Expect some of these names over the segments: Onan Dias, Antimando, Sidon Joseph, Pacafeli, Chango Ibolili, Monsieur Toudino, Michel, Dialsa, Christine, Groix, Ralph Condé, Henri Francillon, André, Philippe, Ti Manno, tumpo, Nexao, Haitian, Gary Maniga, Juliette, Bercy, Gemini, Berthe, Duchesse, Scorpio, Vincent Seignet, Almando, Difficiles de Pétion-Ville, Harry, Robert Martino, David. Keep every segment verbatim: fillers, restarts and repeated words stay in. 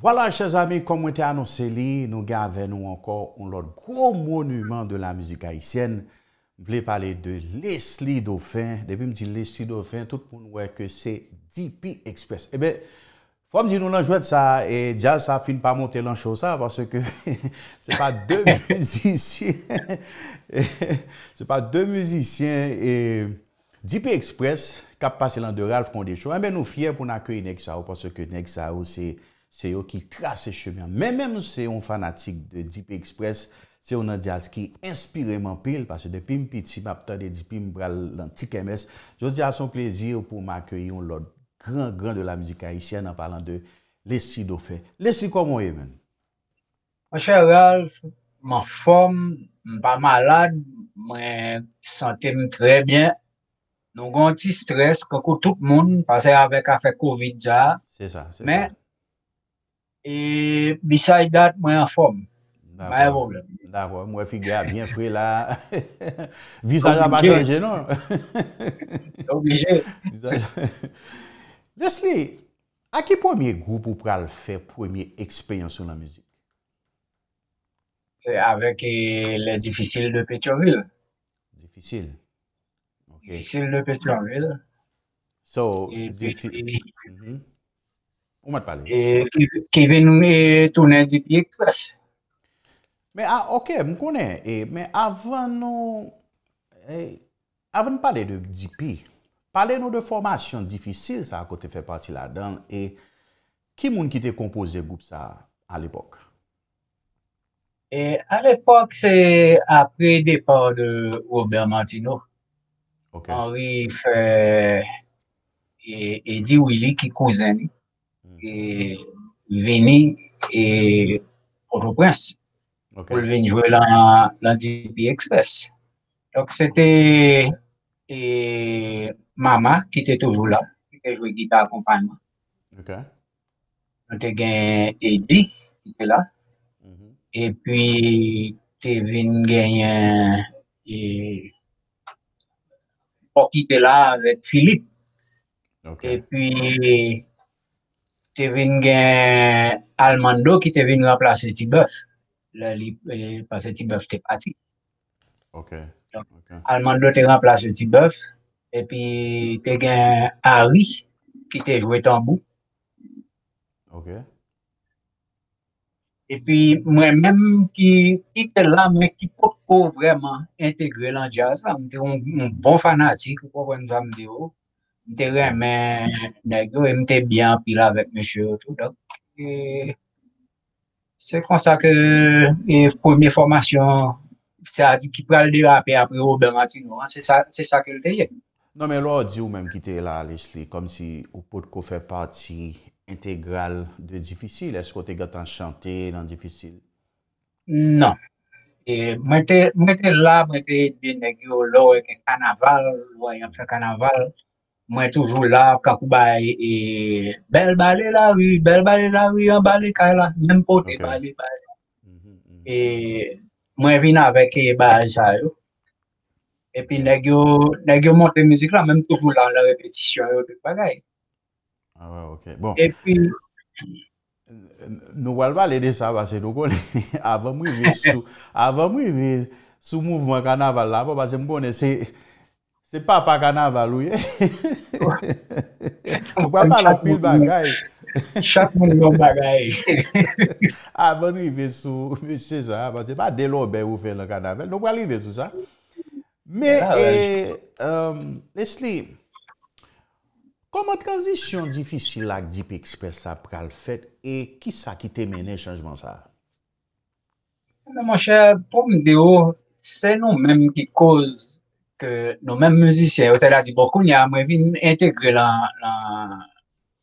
Voilà, chers amis, comme on t'a annoncé, nous avons avec nous encore un autre gros monument de la musique haïtienne. Je voulais parler de Lesly Dauphin. Depuis que je dis Lesly Dauphin, tout le monde voit que c'est D P Express. Eh bien, faut me dire nous joué de ça et Dialsa finit par monter l'an chose ça parce que c'est pas deux musiciens c'est pas deux musiciens et D P Express cap passer l'an de Ralph qu'on déchou. Eh ben nous fiers pour accueillir Nexao parce que Nexao c'est c'est eux qui trace le chemin. Mais même si on fanatique de D P Express, c'est Onan Dias qui inspire mon pile parce que depuis petit m'apprend des D P m'bral l'antique M S. Je dis à son plaisir pour m'accueillir on l'autre grand, grand de la musique haïtienne en parlant de Lesly Dauphin. Lesly, comment est-ce? Mon cher Ralph, ma forme, pas malade, je me sens très bien. Nous avons un petit stress, comme tout le monde, parce qu'avec affaire Covid, ça. C'est ça, c'est ça. Mais, et, besides that, je suis en forme. Pas de problème. D'accord, moi, je suis bien frais là. Visage n'a pas changé, non? Obligé. Lesly, à qui premier groupe ou pral faire première expérience sur la musique? C'est avec les Difficiles de Pétion-Ville. Difficile. Okay. Difficiles de Pétion-Ville. So, et difficile. Mm-hmm. On m'a parlé. Et Kevin est tourné D P Express. Mais, ah, ok, je connais. Mais avant nous, eh, avant de parler de D P, parlez-nous de formation difficile, ça a côté fait partie là-dedans. Et qui moun qui te composé groupe ça à l'époque? Et à l'époque, c'est après le départ de Robert Martino. Okay. Henri fait et Eddie Willy qui cousin mm. et Vini et Autoprince okay. pour venir jouer dans la D P Express. Donc c'était et Maman, qui était toujours là, qui était joué guitare accompagnement. OK. On a gagné Eddie, qui était là. Mm -hmm. Et puis, Tevin gagné. Et. Qui était là avec Philippe. Okay. Et puis, Tevin gagné Almando, qui était venu remplacer Ti Manno. Le parce que Ti Manno était parti. OK. Donc, okay. Almando était remplacé Ti Manno. Et puis, tu as Harry qui t'a joué tambour. OK. Et puis, moi-même qui était là, mais qui peut pas vraiment intégrer le jazz. Je suis un bon fanatique, pour comprendre ça. Je suis vraiment nègre et je suis bien pile avec monsieur Toudino. C'est comme ça que la première formation, c'est-à-dire qui peut le déraper après Robert Martino, c'est ça, ça que je dis. Non, mais là, on dit ou même quitter là, Lesly, comme si ou pote fait partie intégrale de Difficile. Est-ce que tu as chanté dans Difficile? Non. Et moi, j'étais là, j'étais là, avec carnaval, voyant faire carnaval. Moi, toujours là, Kakumbadou et belle balai la rue, belle balai la rue, en balai là, même pour tes balais. Et moi, je viens avec les balais ça. Et puis, nous montons la musique là, même toujours dans la répétition et autres bagailles. Ah ouais, ok. Bon. Et puis, nous allons parler de ça parce que nous connaissons, avant de vivre avant de vivre sous mouvement carnaval là, parce que nous connaissons, c'est pas pas carnaval, oui. Nous parlons pas la pile bagaille. Chaque mouvement bagaille. Avant de vivre sous, c'est ça, parce que pas de l'obé ou faire le carnaval, nous allons vivre sous ça. Mais, ah, ouais. et, euh, Lesly, comment transition difficile avec D P Express après le fait et qui ça qui t'a mené au changement ça? Mon cher, pour me dire, c'est nous-mêmes qui cause que nous-mêmes musiciens, c'est-à-dire beaucoup, nous avons intégré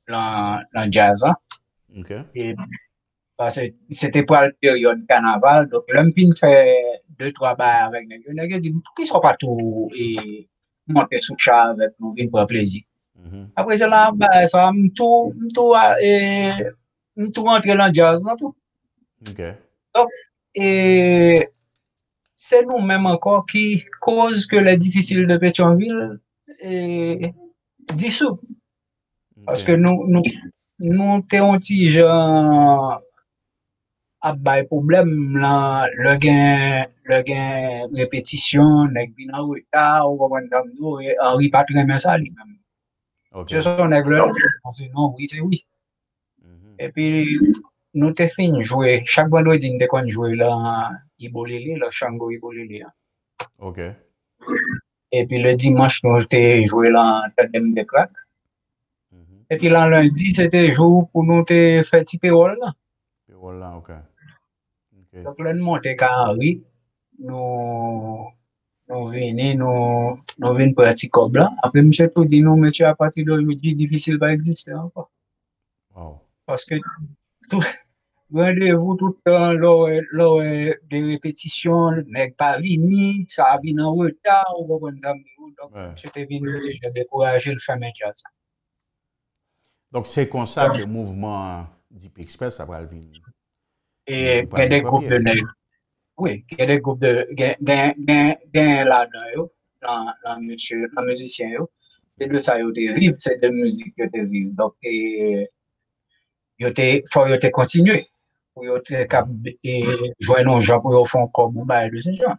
le jazz. Hein? Okay. Et, parce que c'était pour la période carnaval, donc l'homme fait deux, trois bars avec nous. Il a dit, pourquoi ils ne sont pas tous et monter sous le chat avec nous, pour un plaisir. Mm-hmm. Après cela, bah, ça, tout, tout, et, tout rentré dans le jazz, dans tout. Okay. Donc, et c'est nous-mêmes encore qui cause que les difficiles de Pétionville et dissous. Okay. Parce que nous, nous, nous avons des problèmes, le gain, le gain, répétition, le gain, le retard, Henri pas très bien ça lui-même. Ce sont des gens qui non, oui, c'est oui. Et puis, nous avons fini de jouer, chaque vendredi, nous avons joué là, Ibolili, le Chango Ibolili. Ok. Et puis le dimanche, nous avons joué là, Tadem de Crack. Et puis là, lundi, c'était jour pour nous faire un petit pérole là. Pérole là, ok. Donc là, nous montons à Harry, nous venons pratiquer là. Après, Monsieur Toudino, monsieur, à partir de midi, difficile va exister encore. Wow. Parce que tout rendez-vous tout le temps, lors des répétitions, n'est pas Vini, ça a bien en retard, on va prendre ça. Donc, j'étais venu, j'ai découragé le fameux Dialsa. Donc, c'est comme ça que le mouvement D P Express a validé. Et il y a des groupes de nègres. Oui, il y a des groupes de nègres là-dedans, dans les musiciens. C'est de ça qu'ils dérivent, c'est de la musique qu'ils dérivent. Donc, il faut continuer. Il faut jouer nos gens pour faire un combat de ces gens.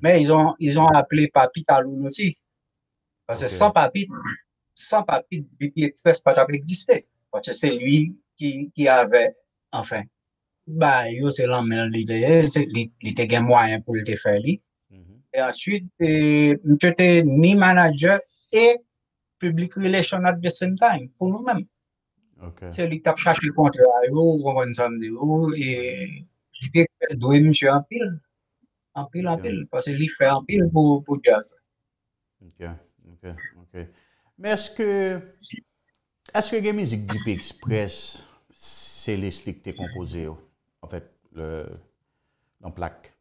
Mais ils ont, ils ont appelé Papi Taloun aussi. Parce que sans Papi, sans papier, D P Express pas d'exister. Parce que c'est lui qui, qui avait, enfin, bah, c'est l'homme, il était un moyen pour le faire. Et ensuite, j'étais ni manager et public relation at the same time, pour nous-mêmes. C'est lui qui a cherché contre eux, et D P Express doit monsieur en pile, en pile, en pile, parce qu'il fait en pile pour Dialsa. Ok, ok, ok. Mais est-ce que, est-ce que la musique D P Express, c'est Lesly que tu as composé, en fait, le, dans plaque?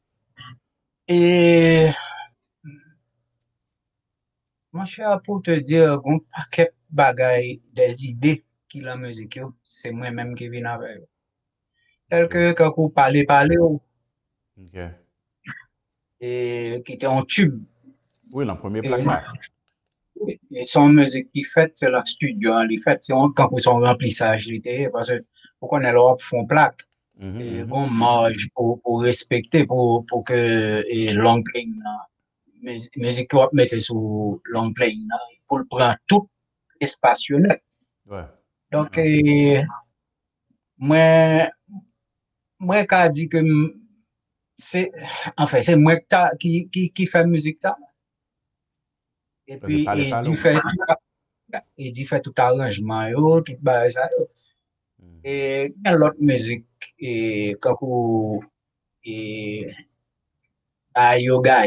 Et, moi, je suis là pour te dire, un paquet de bagailles, des idées qui la musique, c'est moi-même qui viens avec. Tel que, quand vous parlez, parlez. Ok. Et, qui était en tube. Oui, dans le premier plaque. Et son musique qui fait, c'est la studio, les fait, c'est quand ils sont remplissage, parce que pour qu'on ait l'Europe font plaque, et bon marge pour, pour respecter, pour, pour que long playing, mais musique qu'on mettre sous long playing, pour le prendre tout espace honnête. Ouais. Donc, et, moi, moi, qu'a dit que c'est, enfin, c'est moi qui, qui, qui fait musique là. Et puis, il fait tout arrangement, tout ça. Et dans l'autre musique, et quand on a yoga,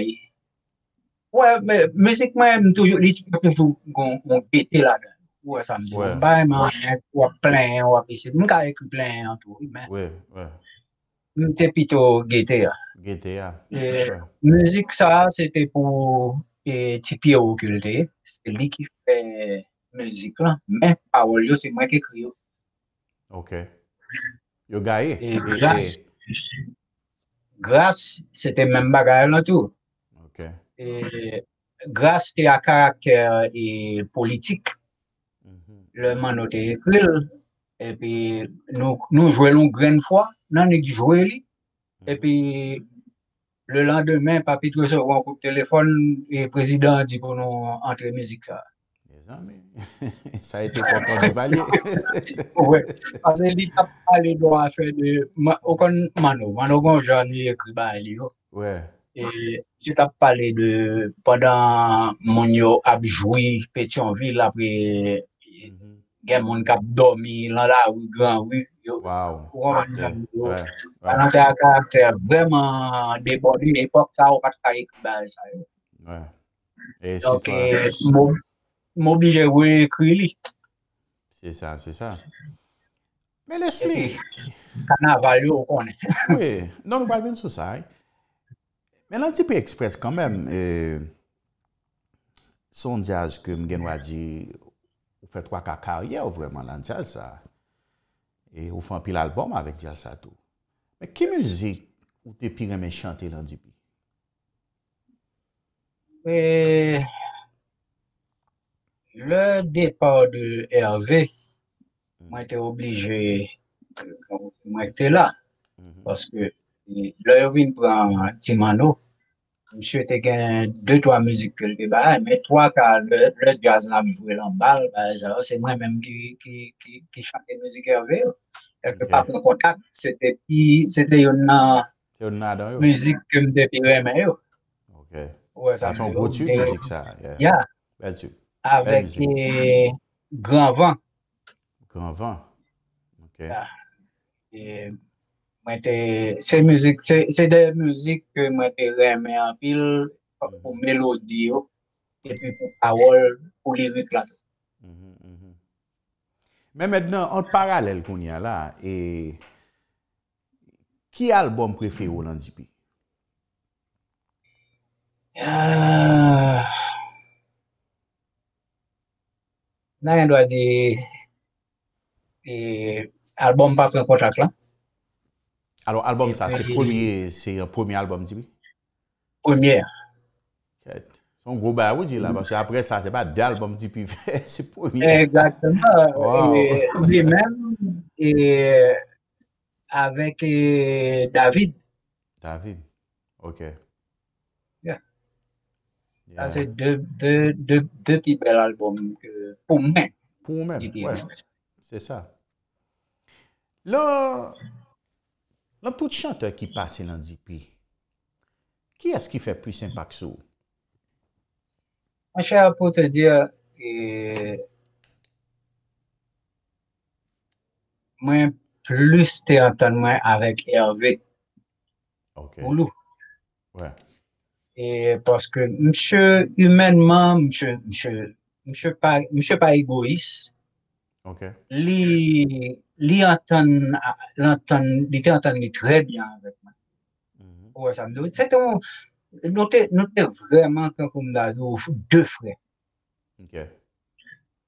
ouais, mais musique même, toujours, il y a toujours un pété là-dedans. Ouais, ça me dit, bah, mais on a plein, on a pissé, on a écrit plein en tout. Ouais, ouais. On était plutôt guetté. Guetté, ouais. Musique, ça, c'était pour. Et Ti Manno, c'est lui qui fait musique là, mais Paolo, c'est moi qui écris. Ok. Yo gaye. Et grâce, grâce, c'était même bagarre là tout. Ok. Et grâce, c'est à caractère et politique. Le Manno te écrit, et puis nous nous jouons une grande fois, non nous jouons lui, et puis le lendemain, Papi Taloun recevait un coup de téléphone et le président dit pour nous entrer musique ça. Ça a été content de valier. Oui, parce qu'il a parlé de la faire de Mano. Mano, j'en ai écrit par lui. Et je t'ai parlé de pendant mon abjoui Pétion-Ville après gen moun k'ap dormi dans la rue grand rue. Wow. On était à caractère vraiment débordé l'époque ça on pas écrire ça. Ouais. Et donc m'obligé à écrire. C'est ça, c'est ça. Mais Lesly, carnaval on connaît. Oui, non on va venir sur ça. Mais là D P Express quand même son diage que m'genwa di fait trois cas carrière vraiment dans Dialsa et on fait un pile album avec Dialsa tout. Mais quelle musique ou t'es pire aimé chanter dans D P? Et le départ de Hervé moi j'étais obligé, moi j'étais là, parce que là, je prend Ti Manno, monsieur te gagne deux, trois musiques que le bah, mais trois, quand le, le jazz n'a pas joué l'emballe, bah, c'est moi-même qui, qui, qui, qui chante la musique Hervé. Quelque part, en contact, c'était une musique que je dépirais. Ok. Ouais, ça son gros tube, musique ça. Yeah. Belle tube. Avec Grand vent. Grand vent. Ok. Et c'est musique, c'est des musiques que moi j'aimais en pile pour mélodie et puis pour parole, pour lyrique là. Mais maintenant, en parallèle qu'on y a là, et qui album préféré au Landipi? Ah, non, on doit dire et album pas prend contact là. Alors album et ça, c'est premier, c'est un premier album Dipi. Premier. Okay. Son gros bah oui là, parce que après ça c'est pas d'album Dipi, c'est premier. Exactement. Wow. Et lui-même et avec et David. David. Ok. Yeah. C'est deux, deux, deux, deux petits belles albums que pour moi. Pour moi, ouais. C'est ça. Là, là, tout chanteur qui passe dans D P, qui est-ce qui fait plus impact sur? Mon cher, pour te dire, eh, moi, plus t'es entendu avec Hervé. Ok. Boulou. Ouais. Et parce que monsieur, humainement, monsieur, monsieur, monsieur pas, monsieur pas égoïste. Ok. Lui, lui entend, l'entend, lui entend très bien avec moi. Mm-hmm. Ouais, ça me dit. C'est un, nous sommes vraiment comme deux frères. Ok.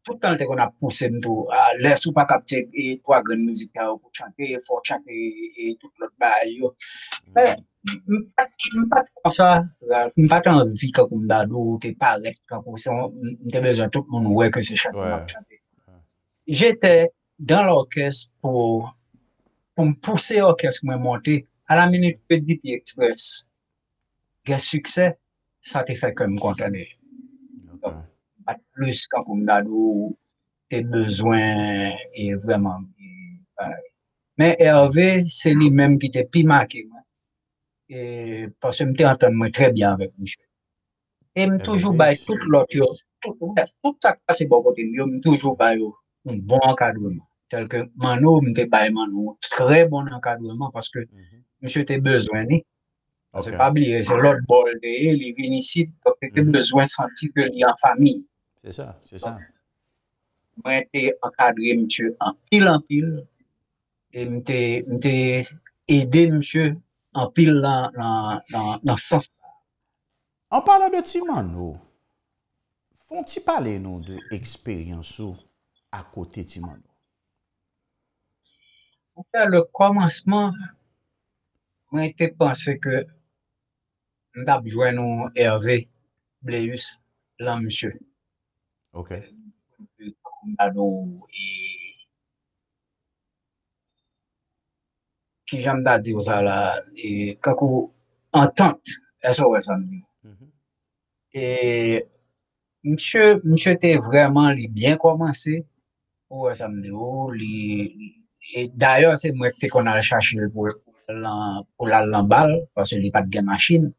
Tout le temps, qu'on a poussé, nous, laisse ou pas capter et trois grandes musiques pour chanter, faut chanter et tout l'autre bail. Mais, pas comme ça, pas tant envie quand on a t'es pas rêve, quand on a besoin tout le monde, ouais, que c'est chacun chanter. J'étais dans l'orchestre pour, pour me pousser l'orchestre, me monter. À la minute que D P Express, quel succès, ça te fait comme condamner. Pas plus quand on a des besoins et vraiment pareil. Mais Hervé, c'est lui-même qui était plus marqué. Et parce que je m'entends très bien avec Michel. Et je toujours baille toute l'autre, tout ça qui passe bon côté, je toujours baille un bon encadrement. Tel que Manno, je baille Manno, très bon encadrement parce que monsieur était besoin. Okay. C'est pas oublié, c'est l'autre bol de les vinicides, donc tu as besoin de sentir que tu es en famille. C'est ça, c'est ça. Moi, j'étais encadré, monsieur, en pile en pile, et j'étais aidé, monsieur, en pile dans le sens. En parlant de Ti Manno, font-ils parler nous de l'expérience à côté de Ti Manno? Le commencement, moi, j'étais pensé que nous avons joué nous Hervé Bléus, là, monsieur. Ok. Qui j'aime dire ça là, et quand entente, S O S, ça me dit. Et monsieur, monsieur, t'es vraiment bien commencé, ouais, ça me dit. Et d'ailleurs, c'est moi qui qu'on a cherché pour pour la lamballe, parce qu'il n'y a pas de machine.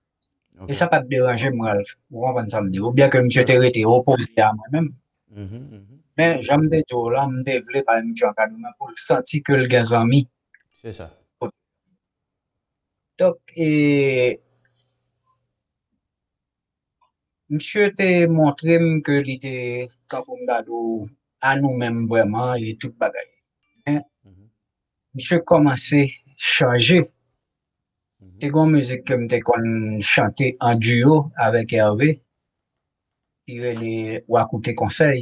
Okay. Et ça pas de déranger, moi, ou bien que monsieur t'ai été opposé à moi-même. Mm -hmm, mm -hmm. Mais j'aime des jours là, je me voulais par M. Bacafé pour sentir que le gars a mis. C'est ça. Donc, et... monsieur t'a montré que l'idée Kakumbadou à nous-mêmes vraiment et tout bagaille. Mais, mm -hmm. monsieur commençait changer. C'est une musique que je chantais en duo avec Hervé. Il est ou à côté conseil.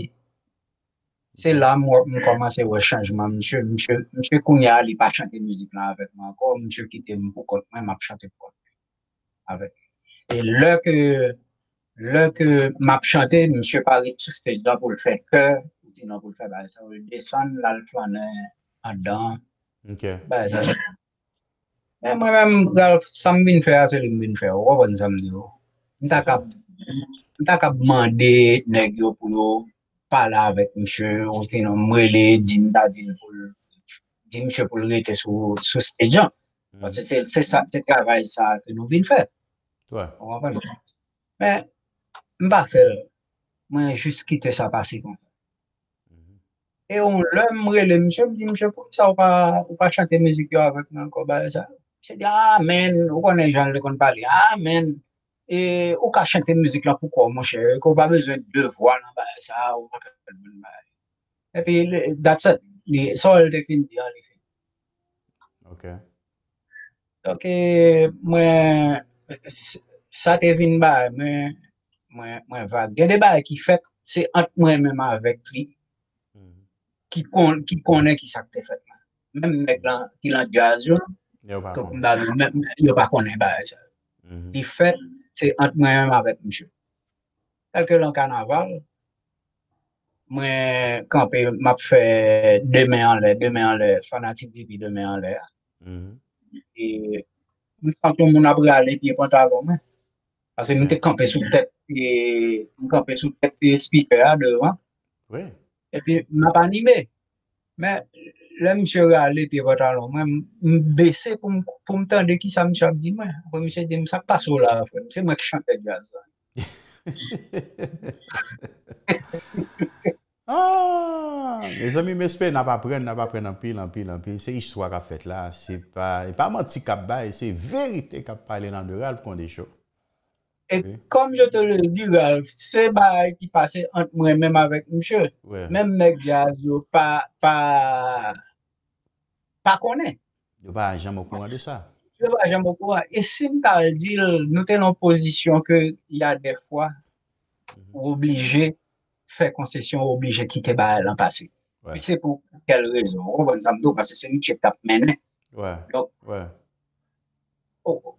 C'est là que je commence à changement. Monsieur, monsieur, monsieur Kounia, il n'a pas chanté musique là avec moi encore. Monsieur qui t'aime beaucoup, moi, je n'ai pas chanté pour avec. Et là que, là que je chanté, monsieur Paris, tout c'était là pour le faire cœur, Martino pour faire ça. Il descend là, le plan en dedans. Ok. Bah, ça, mais moi-même, ça me vient faire, c'est le même faire. On va ça me dire. Je t'ai demandé, nègre, pour parler avec monsieur, ou sinon, moi, les dîmes, pour monsieur pour le rester sous stage. Parce que c'est ça, c'est le travail ça que nous venons faire. Ouais. On va pas le faire. Mais, je ne vais pas faire. Moi, juste quitter ça passer comme ça. Et on l'aime, le monsieur me dit, monsieur, pourquoi ça, on va pas chanter musique avec nous encore, ça. Je dis, amen, on connaît les gens, on connaît parler, amen. Et on va chanter musique là, pourquoi, mon cher, qu'on n'a pas besoin de deux voix, là, ça, on va faire le bon. Et puis, that's it. Ça, il définit, il fait. Ok. Donc, moi, ça devine, mais, moi, moi, vague. Il y a des bails qui fait, c'est entre moi-même avec lui. Qui connaît qui connaît qui ça fait même mec là qui l'a jazz même il pas connaît ça il fait c'est entre moi-même avec monsieur tel que le carnaval moi quand m'a fait demain en l'air demain en l'air fanatique D P demain en l'air et nous sentons mon abri aller pieds pantalon parce que nous t'es campé sous tête et nous campé sous tête et speaker devant oui. Et puis, je n'ai pas animé. Mais le monsieur est allé, puis votre allon, je me baissais pour me tendre qui ça me chante. Le monsieur dit, ça passe au là, c'est moi qui chante le jazz. Ah, les amis, j'espère n'a pas appris, n'a pas appris en pile, en pile, en pile. C'est l'histoire à fait là. Ce n'est pas menti qu'à bailler, c'est vérité qu'à parler dans le Ralph qu'on est chaud. Et oui. Comme je te le dis, Ralph, c'est bail qui passait entre moi-même avec monsieur. Ouais. Même mec jazz, pas pas pas connaît. Je ne vais jamais au courant de ça. Je ne vais jamais au courant. Et si je dis, nous sommes en position qu'il y a des fois mm-hmm. obligé de faire concession, obligé de quitter bail l'an passé. Ouais. C'est pour quelle raison? On va nous parce que c'est nous qui tape maintenant. Ouais. Donc, ouais. Oh,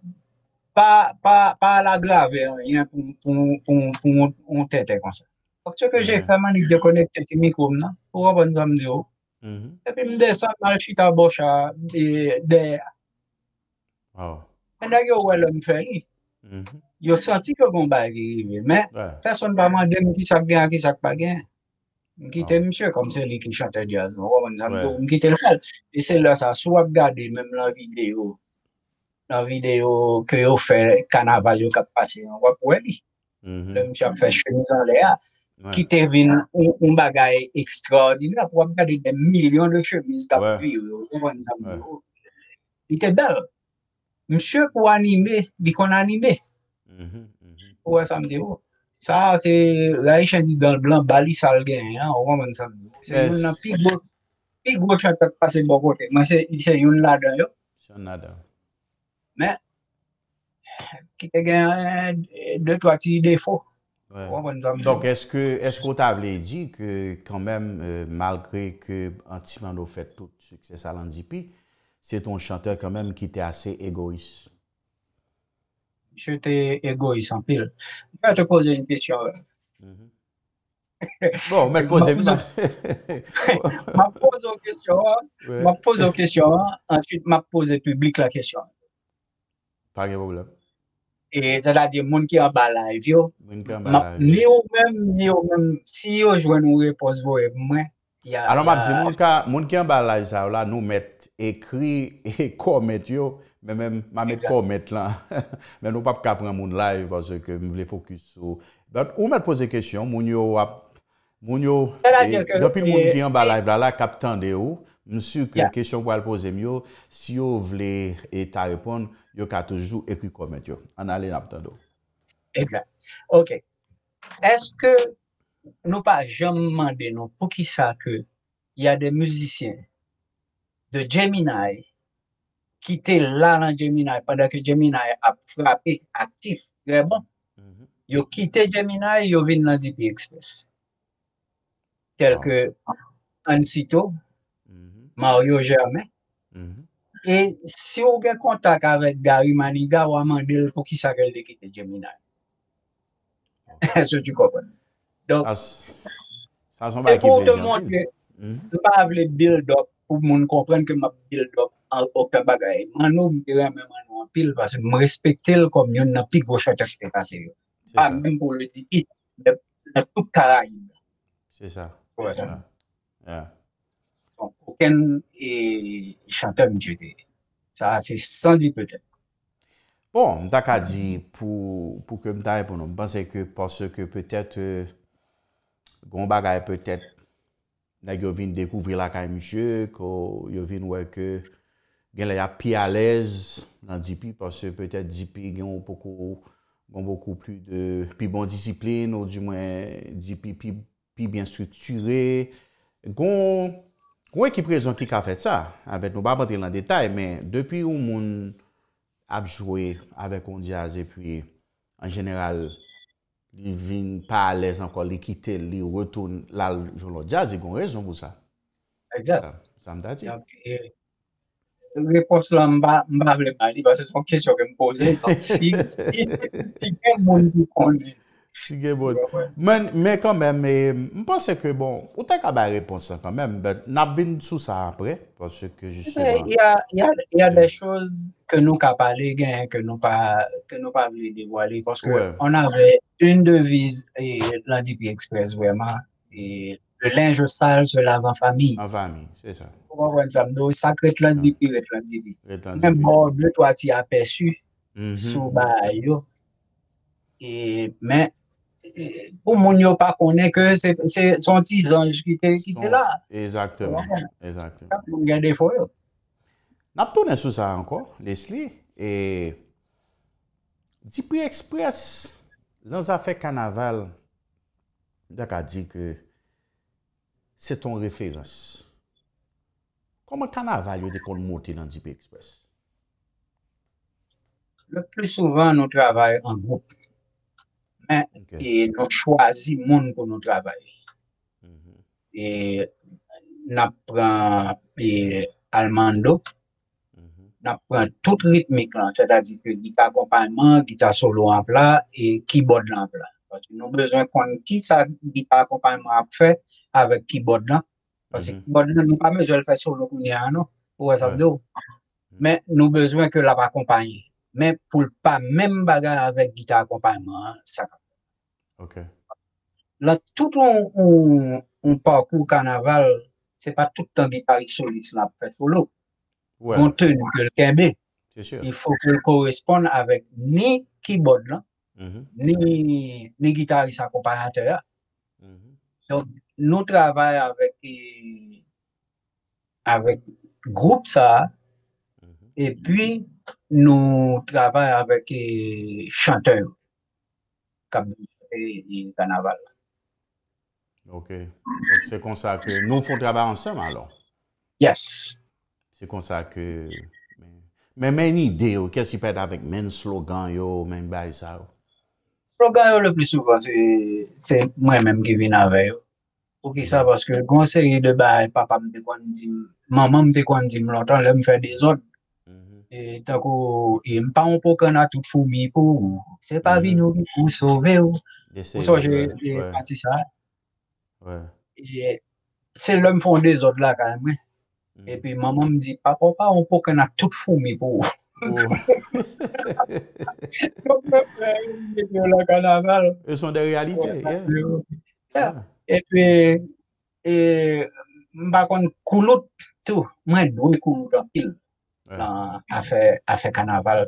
pas pas pas la grave rien pour pour pour pour on tête comme ça. Donc ce que j'ai fait manique de connecter ce micro là pour avoir bonne zam zéro. Et puis me descend mal chita bocha de de. Oh. Mais d'ailleurs ouais l'homme fait lui. Yo senti que bon bagage mais personne pas demander qui ça gagne qui ça pas gagne. Quitter monsieur comme c'est lui qui chante jazz. On bonne zam zéro quitter le fait et c'est là ça soit regarder même la vidéo. La vidéo que vous faites, carnaval, vous avez passé, on voit pour elle. Le monsieur a fait chemise en l'air, qui te vient un bagage extraordinaire pour regarder des millions de chemises d'appuyer. Il était belle. Monsieur, pour animer, dit qu'on a animé. Ouais, ça me dit, ça, c'est la riche dans le blanc, Bali, ça le gagne. C'est un petit gros chat qui passe de bon côté. Mais c'est une là-dedans. C'est une là-dedans. Mais, qui te gagne deux, trois petits défauts. Ouais. Donc, est-ce que, est-ce qu'on t'avait dit que, quand même, euh, malgré que Antimando fait tout succès à l'Andipi, c'est ton chanteur, quand même, qui était assez égoïste? J'étais égoïste en pile. Je vais te poser une question. Mm-hmm. Bon, mais posez-moi. Je pose une question. Je pose une question. Ensuite, je pose au public la question. Pas de problème. Et c'est-à-dire, les gens qui sont en bas live, ni ou même, ni ou même, si vous jouez une réponse, vous êtes moins. Alors, je dis, les gens qui sont en bas live, là, nous mettons écrit et commentaires, mais même, je mets commentaires là. Mais nous ne pouvons pas prendre mon live parce que nous voulons focus sur. Donc, vous me posez des questions, les gens qui sont en bas live, là, captant de vous. Je suis sûr que la question que vous posez mieux, si vous voulez répondre, vous pouvez toujours écrire comme ça. On a l'entendre. Exact. OK. Est-ce que nous pas jamais demandé nous pour qui ça que il y a des musiciens de Gemini qui étaient là dans Gemini pendant que Gemini a frappé actif, très bon. Ils ont quitté Gemini, ils ont venu dans D P Express. Tel que Ansito, Mario Germain. Mm-hmm. Et si vous avez contact avec Gary Maniga, vous demandez pour qui ça qu'elle quitte Gemini. Est-ce que tu comprends? Donc, Et pour te montrer, je ne veux pas le build-up pour que je comprenne que je build-up en aucun bagage. Mano, je dirais même en pile parce que je respecte le comme une plus gauche à chaque passé. Pas même pour le dire, de tout Caraïbe. C'est ça. Ouais, ça. Aucun chanteur me jetait. Ça, c'est sans dire peut-être. Bon, je dit pour, pour que je réponde, je pense que parce que peut-être, euh, bon bagay peut-être, je viens découvrir la caille monsieur, je viens voir que je suis plus à l'aise dans D P parce que peut-être D P a beaucoup, beaucoup plus de plus bonne discipline, ou du moins D P plus bien structuré. Gon, gon équipe raison qui a fait ça, avec nous pas rentrer dans le détail, mais depuis où mon a joué avec Onan Dias et puis en général il vient pas à l'aise encore, il quitte, il retourne là, je le dis, il y a une raison pour ça. Exact. Ça me dit. Réponse là, je ne vais pas dire, parce que c'est une question que je me posais. Si quelqu'un qui conduit. Si quelqu'un qui Mais quand même, je pense que bon, vous avez une réponse quand même, mais nous venons sous ça après, parce que justement... Il y a, il y a, il y a des choses que nous avons parlé, que nous n'avons pas voulu dévoiler, parce qu'on avait... Une devise, et la D P Express, vraiment, et le linge sale se lave en famille. En famille, c'est ça. Ça crée la D P, la D P. Même bon, deux, trois, tu as aperçu sous baillot. Mais pour mon yo, pas qu'on est que c'est son petit ange qui était là. Exactement. Exactement. On garde des fois. N'a pas tourné sur ça encore, Lesly. Et D P Express. Dans l'affaire Carnaval, d'accord, dit que c'est ton référence. Comment Carnaval est monté dans D P Express? Le plus souvent, nous travaillons en groupe. Mais okay. Et nous choisissons le monde pour nous travailler. Mm-hmm. Et nous prenons Almando. Nous prenons toute rythmique, c'est-à-dire que guitare accompagnement, guitare solo en plat et keyboard en plat. Parce que nous avons besoin de connaître qui sa guitare accompagnement a fait avec keyboard là. Parce que keyboard là, nous n'avons pas besoin de faire solo qu'on y a, non? Pour ça, mais nous avons besoin que la accompagner. Mais pour pas même bagarre avec guitare accompagnement, ça va. OK. Là, tout un parcours carnaval, c'est pas tout le temps guitare solide là pour faire solo. Ouais. Compte tenu que le Québec, il faut qu'il corresponde avec ni keyboard, là, mm-hmm. ni, ni guitariste accompagnateur. Mm-hmm. Donc, nous travaillons avec avec groupe ça, mm-hmm. et puis nous travaillons avec les chanteurs et carnaval. OK. Donc, c'est comme ça que nous faisons travailler ensemble alors? Yes. C'est comme ça que... Mais même idée, qu'est-ce qui perd avec même slogan, même bail ça? Slogan, le plus souvent, c'est moi-même qui viens avec. Pour qui ça? Parce que le conseil de bail, papa me dit, maman me dit longtemps, elle me fait des ordres. Et tant qu'on ne parle pas qu'on a toute fourmi pour... C'est pas vie nous, pour sauver. Pour ça, j'ai parti ça. C'est l'homme font des ordres là quand même. Mm. Et puis maman me dit, papa, papa, on peut qu'on a tout fourmi pour vous. Ils sont des réalités. Yeah. Yeah. Yeah. Et puis, je ne sais pas couloute tout. Moi, je dois couloute en pile dans l'affaire carnaval.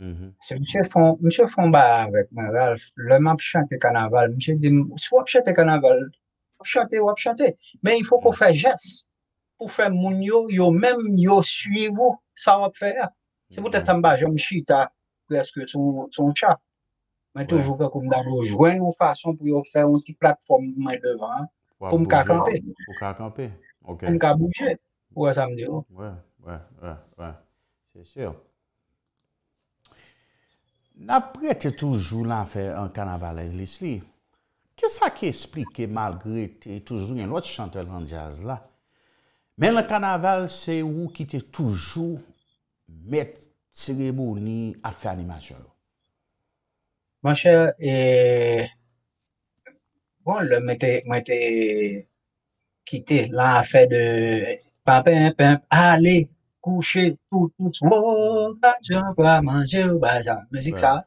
Monsieur Fomba avec moi, Ralph, le map chante carnaval. Monsieur dit, si vous chantez carnaval, vous chantez, vous chantez. Mais il faut qu'on fasse geste. Pour faire mon yo, yo même yo suivre, ça va faire. C'est peut-être ça m'a jamais chita presque son son chat. Mais toujours que comme d'aller joindre une façon pour faire une petite plateforme devant pour me camper. Pour camper. OK. Pour me bouger. Ouais, ça me dit. Ouais, ouais, ouais, ouais. C'est sûr. Après tu toujours l'affaire en carnaval avec Lesly. Qu'est-ce qui explique malgré tu toujours un autre chanteur en jazz là? Mais le carnaval, c'est où qui était toujours mettre cérémonie à faire animation. Mon cher, Bon, le m'a été quitté là, fait de papin, papin, allez, coucher, tout, tout, oh, je vais manger au bazar. Musique ça.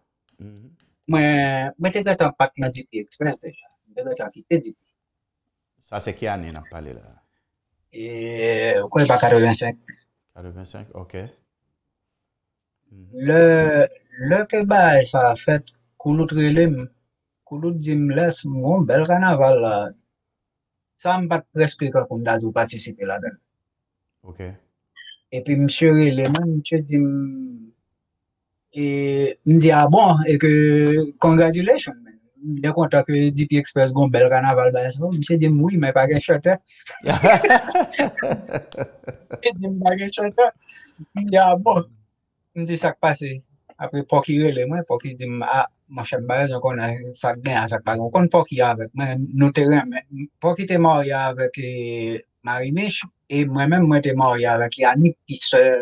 Moi, je suis en pack dans D P Express déjà. Je suis en quitté D P. Ça, c'est qui année, on a parlé là? Et quoi, pas quatre-vingt-cinq. quatre-vingt-cinq, ok. Le, le Québec, ça a fait coulout relim, coulout d'imles, mon bel carnaval là. Ça m'a pas presque comme d'adou participer là-dedans. Ok. Et puis, monsieur Relim, monsieur Dim, et me dit, ah bon, et que, congratulations, man. Bien content que D P Express gon bel carnaval ba ça monsieur dit oui mais pas gain chanteur dit pas gain chanteur ya bon me dit ça passé après pour qui relé moi pour qui dit ah mon chef ba ça qu'on a ça gain ça pas qu'on pour qui avec moi nos terrain pour qui t'es marié avec Marie-Mich et moi même moi t'es marié avec Yannick qui sœur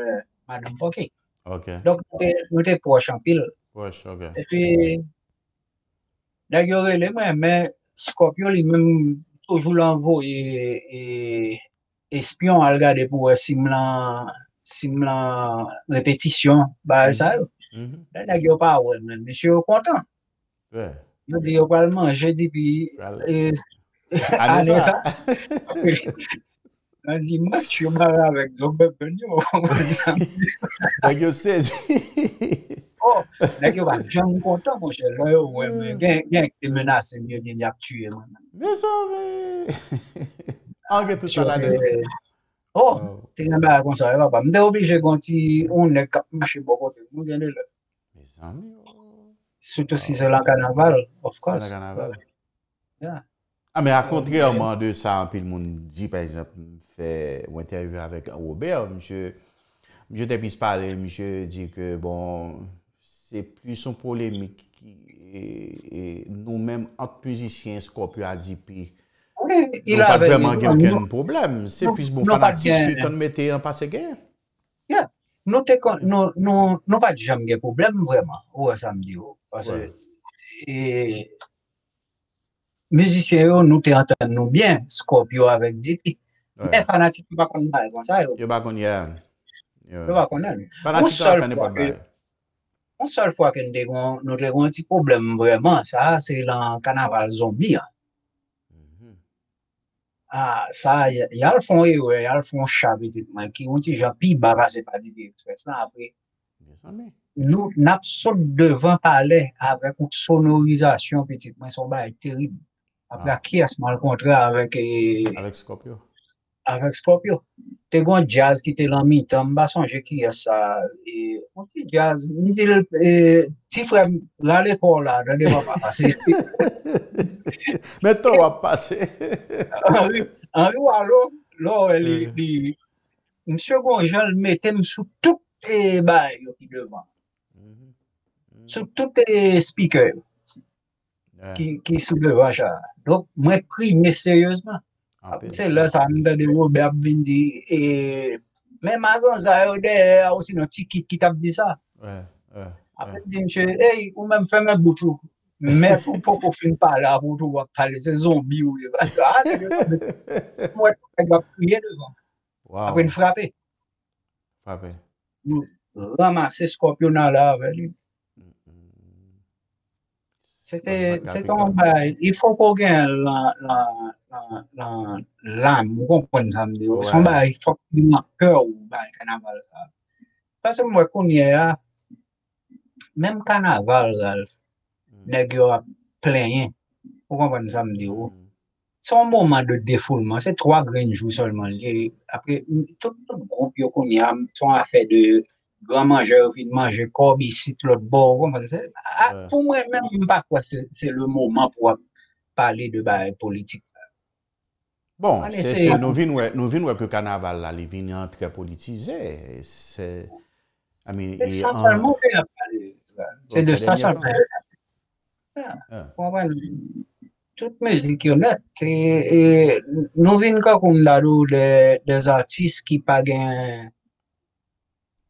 madame Poki. OK donc nous t'es proche en pile proche OK et puis d'ailleurs, les mêmes, mais Scorpio lui-même toujours l'envoie et, et espion à regarder pour simulant simulant répétition. Bah ça. D'ailleurs pas ouais, mais monsieur content. Ouais. Il dit probablement jeudi puis année ça. On dit moi tu es marié avec Zombie Benio. D'ailleurs seize. Oh, là, je suis content, mon cher. Ouais, mais quelqu'un qui menace, c'est mieux qu'il a tué. Mais ça, mais. En tout cas, oh, tu n'as pas à conseiller, papa. Je suis obligé qu'on dit, on est capable de marcher beaucoup. Mes amis. Surtout si c'est la carnaval, of course. Ah, mais à contrairement de ça, puis le monde dit, par exemple, fait une interview avec Robert, monsieur. Je t'ai pu parler, monsieur dit que, bon. C'est plus une polémique et nous-mêmes, entre musiciens, Scorpio a dit, puis il n'y a pas vraiment aucun problème. C'est plus bon fanatique qu'on mettait en passé guerre. Nous n'avons pas jamais de problème, vraiment, au samedi. Parce que les musiciens, nous t'entendons bien, Scorpio avec D P. Mais fanatique, ils ne connaissent pas comme ça. Ils ne connaissent pas. Ils ne connaissent pas. Une seule fois que nous avons un petit problème vraiment, ça, c'est le carnaval zombie. Ah, ça, il y a le fond, il y a le fond chapitement, qui ont dit, j'ai pire bavassé par D P Express. Après, nous sommes devant palais avec une sonorisation, petit, mais son bail terrible. Après, qui est-ce mal contraire avec Scorpio? Avec Scorpio. T'es un jazz qui était là, mi temps m'a songé qui est ça. Et on dit jazz, on dit le petit frère, là, l'école, là, là, il va pas passer. Mais toi, on va passer. En haut, alors, là, il monsieur Gonjan le mettait sous tout les bails qui devant. Sous tout les speakers qui sont devant ça. Donc, moi, primé sérieusement. C'est là, ça me donne des Robert Bindi et même à Zanza, il y a aussi un petit kit qui t'a dit ça. Après, il dit, hey, ou même faire un bouchou. Mais pour qu'on finisse par là, pour qu'on parle, c'est zombie ou les bâtards. Moi, je vais prier devant. Après, il frappait. Frappé. Ramasser Scorpion là avec lui. C'était un bail. Il faut qu'on gagne la. L'âme, vous comprenez ça, il faut que nous ayons cœur dans le carnaval. Parce que moi, quand il y a même carnaval, il y a plein, vous comprenez ça, c'est un moment de défoulement, c'est trois grains jours seulement. Après, tout le groupe qui y a, sont à faire de grand mangeur, de manger, corps, ici, l'autre bord. Pour moi, même pas quoi, c'est le moment pour parler de politique. Bon, nous venons que le carnaval là, il vient très politisé. C'est simplement qu'il a parlé. C'est de ça ça parle. Toute musique honnête. Nous venons comme des artistes qui pagent,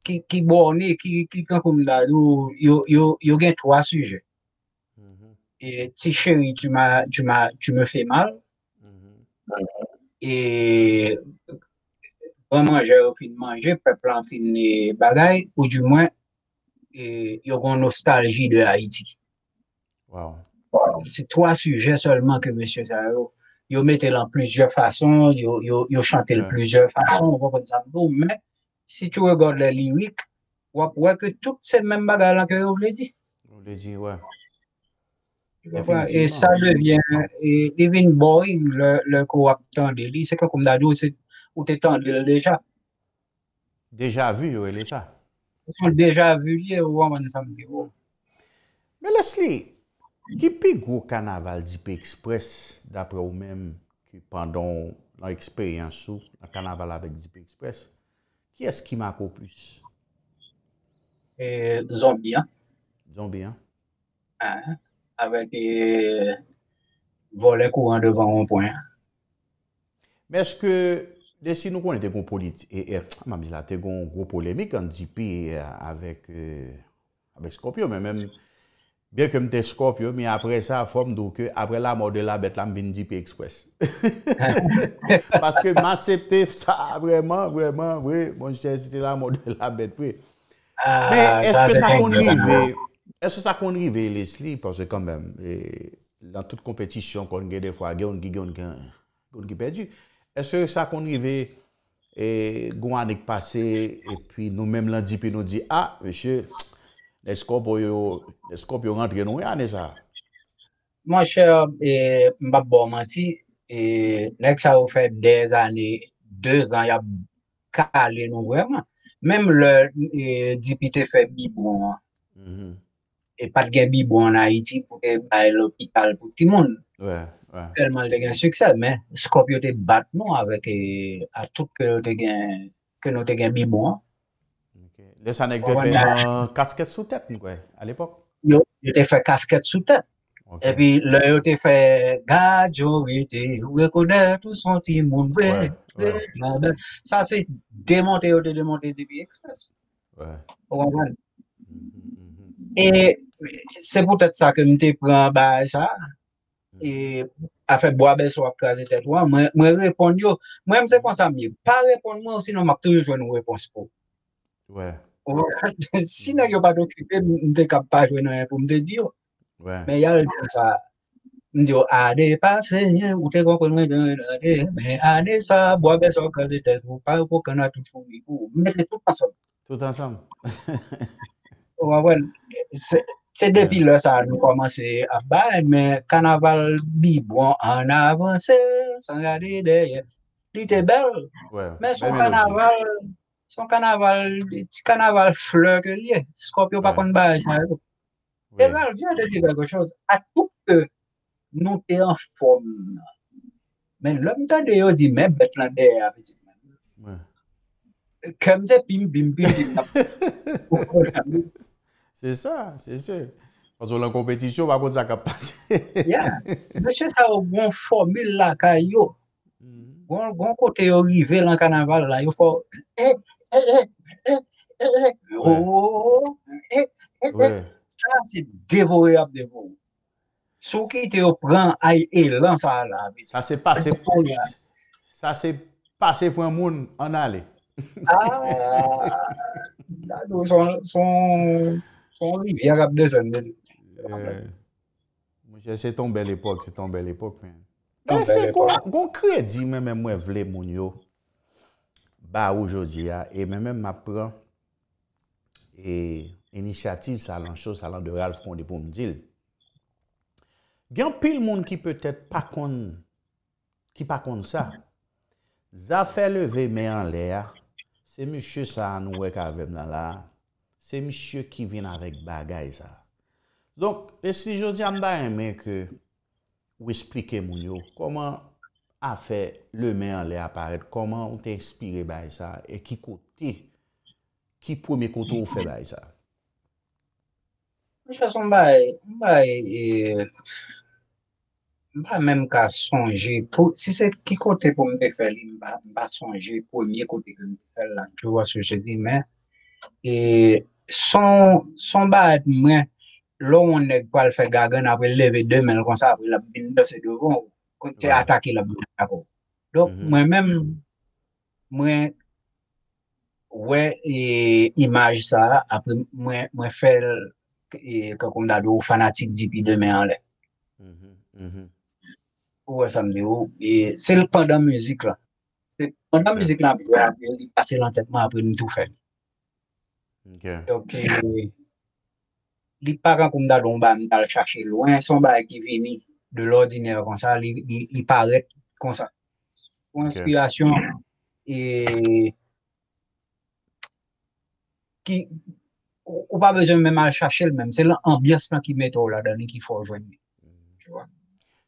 qui qui bornent, qui qui comme ils ont trois sujets. et si chérie, tu m'as, tu m'as, tu me fais mal. Mm-hmm. Et bon manger au fin de manger, peuple en fin de bagaille, ou du moins, il y aura une nostalgie de Haïti. Wow. C'est trois sujets seulement que M. Zaro, il mettait en plusieurs façons, il chantait de plusieurs façons, mais si tu regardes les lyriques, tu vois que toutes ces mêmes bagages que vous l'avez dit. Vous l'avez dit, ouais. Et ça devient, et Living Boy, le co-op tendé, c'est comme Dadou, c'est où tu es tendu déjà. Déjà vu, oui, déjà. Ils sont déjà vus, ils ont vu. Mais Lesly, qui est le gros carnaval D P Express, d'après vous-même, qui pendant l'expérience, le carnaval avec D P Express, qui est-ce qui marque le plus? Zombie. Zombie, hein? Hein? Avec euh, volet courant devant un point. Mais est-ce que, si nous connaissons des politiques, et il y a des gros polémiques en D P avec, euh, avec Scorpio, mais même. Bien que je suis Scorpio, mais après ça, forme que après la mort de la bête, je suis D P Express. Parce que m'accepter ça vraiment, vraiment, oui, bon, c'était la mort de la bête, oui. Ah, mais est-ce que ça qu'on arrive, est-ce que ça qu'on arrive, Lesly, parce que quand même, et, dans toute compétition qu'on a des fois, on a perdu. Est-ce que ça qu'on arrive, et qu'on a passé, et puis nous-mêmes, lundi, puis nous dit, ah, monsieur, les Scorpions rentrent nous, et ça. Mon cher, je ne vais pas mentir. Nexao fait des années, deux ans, il a calé nous vraiment. Même le député fait bibon. Et pas de gain bibon en Haïti pour que l'hôpital pour tout le monde. Ouais, ouais. Tellement de gain succès, mais Scorpio te bat nous avec à tout que nous te gain bibon. Les anecdotes de casquette sous tête, à l'époque. Yo, il était fait casquette sous tête. Et puis, là, il était fait gajorité, reconnaît tout son team. Ça, c'est démonter, il était démonté D P Express. Et c'est peut-être ça que je me prends par ça. Et à faire boire, soit craser tête, moi, je réponds, moi, je sais pas ça mieux. Pas répondre, moi, sinon, je vais toujours jouer une réponse pour. Ouais. Si je n'ai pas d'occupé, je ne suis pas joué pour me dire. Mais il y a le truc ça. Je me dis, à dépasser, ou t'es compris, mais à dépasser, ça, bois, bien sûr, quand c'était tout, pas pour qu'on a tout fourni. Vous mettez tout ensemble. Tout ensemble. C'est depuis là, ça a commencé à faire, mais carnaval bibon en avance, sans regarder derrière. Il était belle, mais son carnaval. Son carnaval, petit carnaval fleur que lié, Scorpio pas qu'on baille ça. Et là, vient de dire quelque chose, à tout que nous t'es en forme. Mais l'homme t'a dit, mais bête là derrière, petit. Comme ça, bim, bim, bim, bim. C'est ça, c'est ça. Parce que la compétition, par contre, ça va passer. Monsieur, ça a une bonne formule là, Kayo. Bon, bon côté arrivé dans le carnaval, là, il faut. Ça, c'est dévoré à dévorer. Ce qui te prend à élan, ça là. Ça, c'est passé pour lui. Ça, c'est passé pour un monde en aller. Ah, là, son, son, son rivière à descendre. C'est ton belle époque, c'est ton belle époque, mais. Mais c'est qu'on crédit, même moi, vle moun yo, bah aujourd'hui, et même m'apprend, et initiative, ça l'en chose, ça l'en de Ralph Condé pour me dire. Il y a pile moun qui peut-être pas kon, qui pas kon ça. Ça fait lever, mais en l'air, c'est monsieur ça, nous, qui avem dans là, c'est monsieur qui vient avec bagay ça. Donc, si je dis à m'da que, ou expliquer moun yo, comment a fait le main en l'air apparaître, comment on t'a inspiré par ça, et qui côté, qui premier côté on fait par ça? De toute façon, je même qu'à songer, si c'est qui côté pour me faire, je ne pas songer, premier côté que je me faire là, tu vois ce que je dis, mais, et son, son bail, l'on n'est pas le fait gagne après lever deux mains comme ça, après la bine de ses devant, quand tu attaqué la bine. Donc, moi-même, moi, ouais, et image ça, après, moi, moi, faire, et Kakumbadou fanatique depuis deux mains en l'air. Ouais, ça me dit, c'est le pendant musique là. C'est pendant musique là, il passe l'entêtement après nous tout faire. Okay. Donc, euh, les parents comme dans le chercher loin, son bail qui vient de l'ordinaire comme ça, ils paraissent comme ça. Pour inspiration, et qui, ou pas besoin même à chercher le même, c'est l'ambiance qui met là-dedans qu'il faut rejoindre. Tu vois?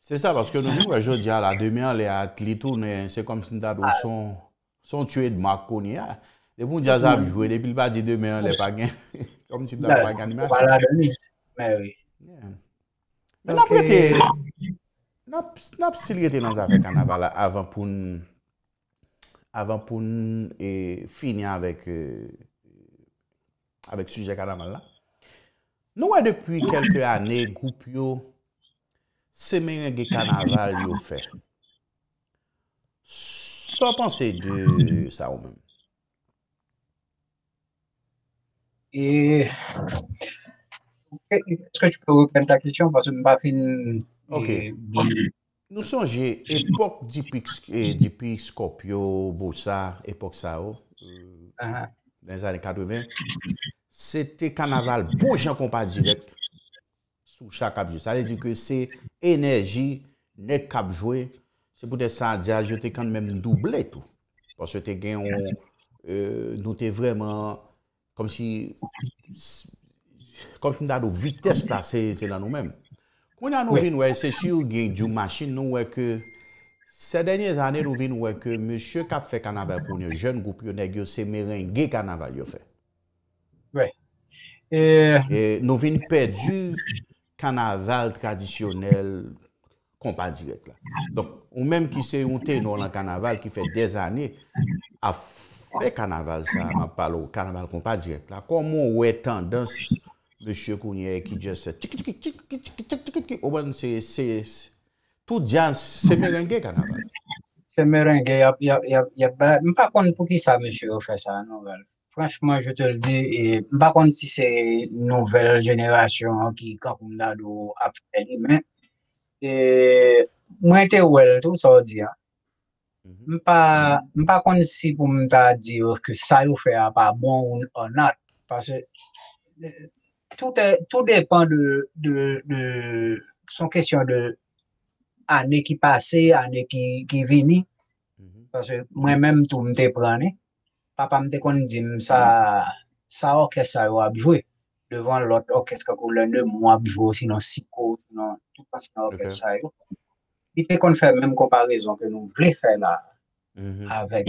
C'est ça, parce que nous, aujourd'hui, à la demi-heure, les athlètes, c'est comme si nous avons son tué de Marconia. Et bon, j'ai joué depuis le bas de deux, mais on l'a pas gagné. Comme si on l'a pas gagné. Mais oui. Mais n'a pas été. N'a pas s'il était dans un carnaval avant pour avant pour finir avec avec le sujet carnaval là. Nous, depuis quelques années, Goupio, c'est même un carnaval qu'il fait. Sans penser de ça ou même. Et est-ce que je peux reprendre ta question parce que je ne pas fini. Ok. Et... Nous sommes époque D P Scorpio, Bossa, époque Sao, euh, uh-huh. dans les années quatre-vingt. C'était carnaval, bon, j'en compare direct sous chaque cap. Ça veut dire que c'est énergie, net cap joué. C'est pour ça que je t'ai quand même doublé tout. Parce que t'es gagné, euh, nous t'es vraiment. Comme si, comme si nous avons vitesse là, c'est là nous-mêmes. Quand nous venons, c'est sûr qu'il y a du machine, nous voyons que ces dernières années, nous venons que monsieur qui a fait carnaval pour nous, jeune groupe, c'est meringue carnaval qu'il a fait. Oui. Et nous venons perdu carnaval traditionnel, compas direct là. Donc, ou même qui s'est monté dans le carnaval qui fait des années, à fait carnaval, ça, on parle au carnaval qu'on pas direct. Là, comment on a tendance, monsieur Kounier, qui dit ça, tic tic tic tic tic tic tic tic, tout jazz, c'est merengue carnaval. C'est merengue, il n'y a pas. Je ne sais pas pour qui ça, monsieur, fait ça, nouvelle. Franchement, je te le dis, je ne sais pas si c'est une nouvelle génération qui, quand on a fait les mains, moi, j'étais ouel, tout ça, dit. Je ne sais pas si pour me dire que ça vous fait pas bon ou pas, parce que tout, est, tout dépend de, de, de son question de l'année qui passée, l'année qui, qui venue, parce que moi-même tout me déprenait. Papa me dit que ça, ça orchestre a joué devant l'autre orchestre que l'un de moi a joué, sinon Sico, sinon tout ça, c'est un orchestre. Il était qu'on fait même comparaison que nous voulons faire là mm-hmm. avec,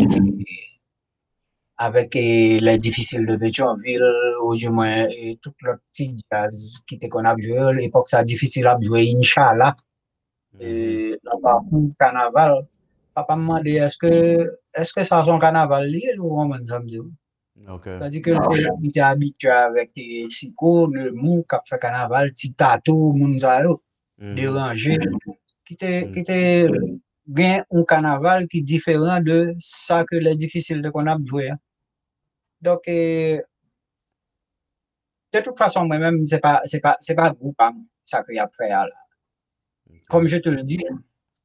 avec les Difficiles de Pétion-Ville, ou du moins tout le petit jazz qui était qu'on a joué à l'époque, ça difficile à jouer, Inch'Allah. Mm-hmm. Dans le carnaval, papa m'a demandé est-ce que, est-ce que ça son carnaval lié ou on m'a dit okay. C'est-à-dire que nous étions habitués avec les Sico, le Mou, qui a fait carnaval, Titato, Mounzaro, mm-hmm. dérangé. Mm-hmm. qui était bien un carnaval qui est différent de ça que les difficiles de qu'on a joué. Donc, eh, de toute façon, moi-même, ce n'est pas, c'est pas, c'est pas groupe, hein, ça qu'il y a fait là. Comme je te le dis,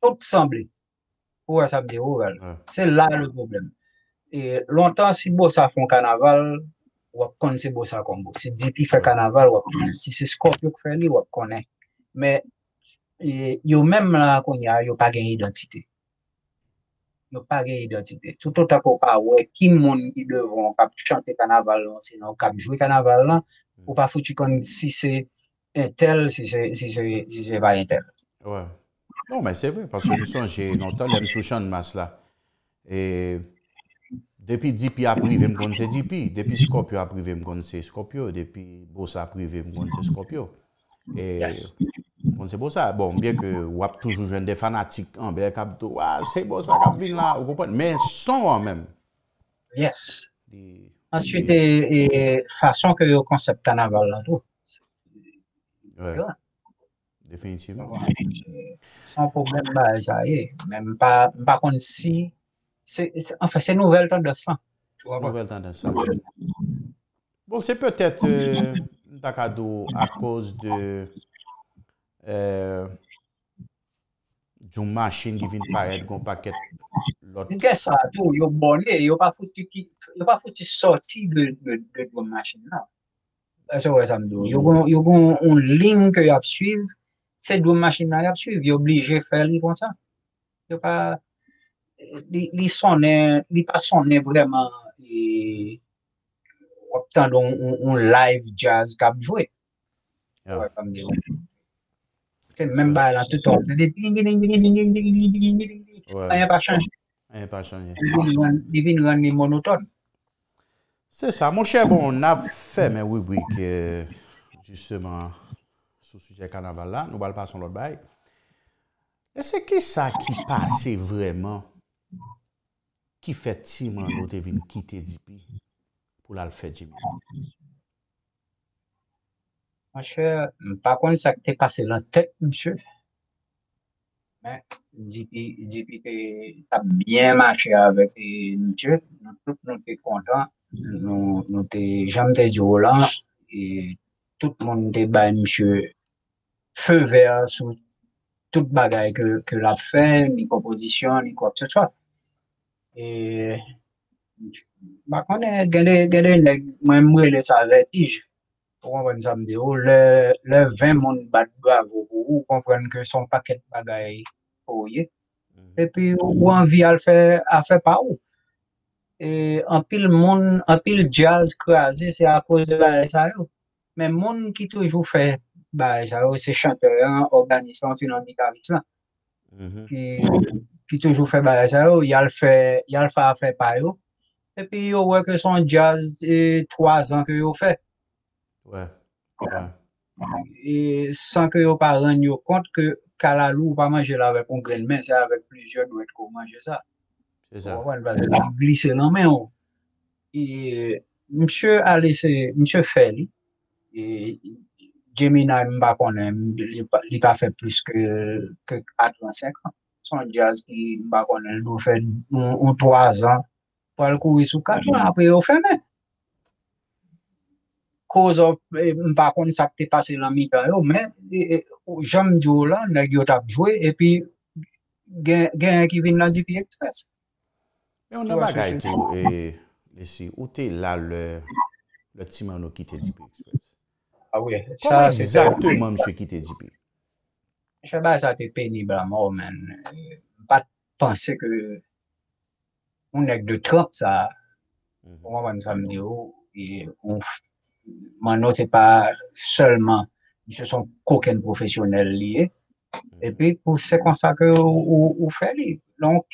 tout semble. Ouais, ça me dit, ouais, ah. C'est là le problème. Et longtemps, si Bossa font carnaval, on va connaître si Bossa Congo. Si Dipi fait carnaval, on va connaître. Si c'est Scorpio qui fait, on va connaître. Mais et yo même là qu'on y a yo pas gagné identité yo pas gagné identité tout autant qu'on pas ouais qui monde qui devant cap chanter carnaval sinon cap jouer carnaval là ou pas foutu comme si c'est un tel si c'est si c'est si c'est pas un tel ouais non mais c'est vrai parce que nous songez longtemps les sous-champs de masse là et depuis D P a privé me connaît c'est D P depuis Scorpio a privé me connaît c'est Scorpio depuis Bossa a privé me connaît c'est Scorpio et bon, c'est pour ça. Bon, bien que vous avez toujours jeune des fanatiques, hein, bien capto, ah, c'est beau ça, capvin là, vous comprenez. Mais son même. Yes. Ensuite, et façon que le concept carnaval là, tout. Ouais. Définitivement. Ouais, sans problème, bah, ça y est. Même pas, pas comme si. C'est, c'est, enfin, c'est une nouvelle tendance. Tu vois, nouvelle tendance. Bon, c'est peut-être euh, à cause de. Euh, d'une machine qui vient de paraître, un paquet. Qu'est-ce ça, tout? Il y a bonnet, il n'y a pas foutu sortir de la machine là. C'est vrai, ça me dit. Il y a une ligne qu'il y a à suivre, c'est de la machine là qu'il y a à suivre. Il est obligé de faire comme ça. Il n'y a pas. Il n'est pas sonné vraiment. Il obtient un live jazz qu'il a joué. C'est même pas là tout le temps. Il n'y a pas changé. Il n'y a pas changé. Il vient de rendre monotone. C'est ça, mon cher. Bon, on a fait mes rubriques justement sur le sujet carnaval là. Nous allons passer sur l'autre bail. Et c'est qui ça qui passe vraiment qui fait Ti Manno te vient quitter D P pour la faire Jimmy? Monsieur, par contre, ça t'est passé dans la tête, monsieur. Mais D P a bien marché avec monsieur. Nous tous nous sommes contents. Nous sommes jamais violents. Et tout le monde est bien, monsieur. Feu vert sur toute bagaille que, que l'a fait, les compositions, les quoi que ce soit. Et par contre, moi, je suis vertige. Le, le vingt monde bat bravo pour vous, comprendre que son paquet de bagaille pour y. Et puis, ou envie à le faire, à faire par où. Et en pile monde, en pile jazz crasé, c'est à cause de la S A O. Mais monde qui toujours fait, bah, S A O, c'est chanteur, organisant, sinon guitariste, qui, qui toujours fait, bah, S A O, il y a le fait, il y a le fait à faire par où. Et puis, on voit que son jazz est trois ans que vous fait. Ouais. Ouais. Et sans que vos parents ne compte que Kalalou pas manger là avec un grain de main, c'est avec plusieurs doigts qu'on mange ça. C'est ça. On va glisser dans la main. Et monsieur a laissé, monsieur Feli, et Gemini m'a connu, il n'a fait plus que quatre-vingt-cinq ans. Son jazz qui m'a connu, il a fait trois ans pour le courir sous quatre ans, après il a fait même. Cause of, par contre, ça qui est passé dans mi-temps, mais j'aime dire là, on a joué et puis, il y a un qui vient dans D P Express. Mais on a bagaille tout, et ici, où t'es là le Ti Manno qui t'est D P Express? Ah oui, ça c'est exactement monsieur qui t'est D P. Je sais pas, ça t'est pénible à mort, man. Pas penser que on est de trente, ça. On va ça me dire, et on Manno, ce n'est pas seulement ce sont coquins professionnels liés. Et puis, pour c'est comme ça que vous faites. Donc,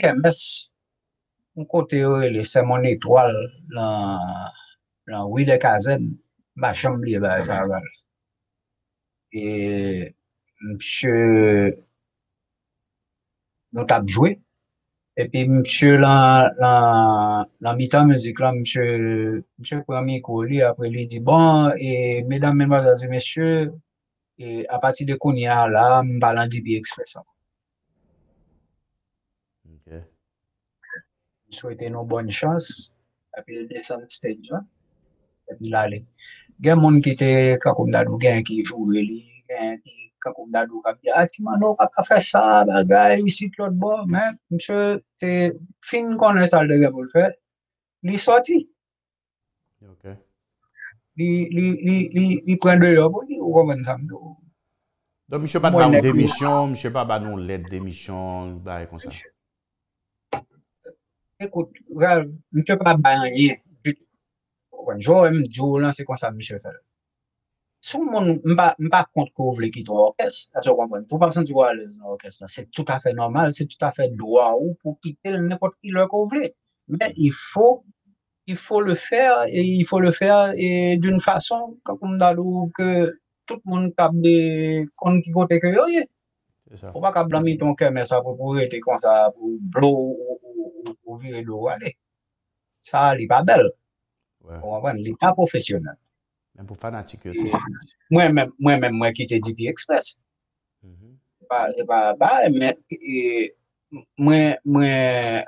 on côté, c'est mon étoile, la oui de Kazen, ma chambre, ça va. Et monsieur, nous avons joué. Et puis, monsieur, la, la, la mi-temps musique, là, monsieur, monsieur, premier colis, après, il dit, bon, et mesdames, mesdames et messieurs, et à partir de Kounia, là, je vais aller D P Express. Ok. Je souhaite nos bonnes chances, et puis, il descend de stage, là, et puis, il allait. Il y a des gens qui étaient Kakumbadou, il y a qui jouaient, il y a qui Kakumbadou, il y a Ti Manno, il a fait ça, bagay, ici, l'autre bord, mais, monsieur, c'est fin qu'on a salle de guerre pour le faire, il est sorti. Ok. Il prend deux heures pour lui, ou comment ça me dit? Donc, monsieur, pas de démission, monsieur, pas de lettre démission, bah, comme ça. Écoute, monsieur, pas de rien. Bonjour, M. Diolan, c'est comme ça, monsieur, fait. Si on ne pas contre qu'on veut quitter l'orchestre, vous pensez que vous allez dans l'orchestre, c'est tout à fait normal, c'est tout à fait droit pour quitter n'importe qui le qu'on veut. Mais il faut, il faut le faire et il faut le faire d'une façon comme d'ailleurs que tout le monde capte qu'on qui côté que yoye. On va pas blâmer ton cœur mais ça pour être comme ça pour blow ou virer l'eau aller. Ça n'est pas belle. On va voir, il n'est pas professionnel. Même pour fanatique. Moi-même, moi-même, moi qui te D P Express. C'est pas bas, mais moi, moi,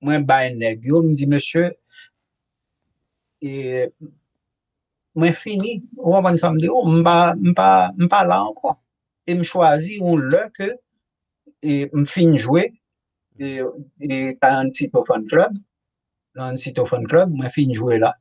moi, bas, nègre, me dit, monsieur, et moi, fini, on va me dire, on ne pas là encore. Et me choisis, on l'a que, et me finit jouer, et t'as un petit fan club, l'Ansito fan club, moi, finit jouer là.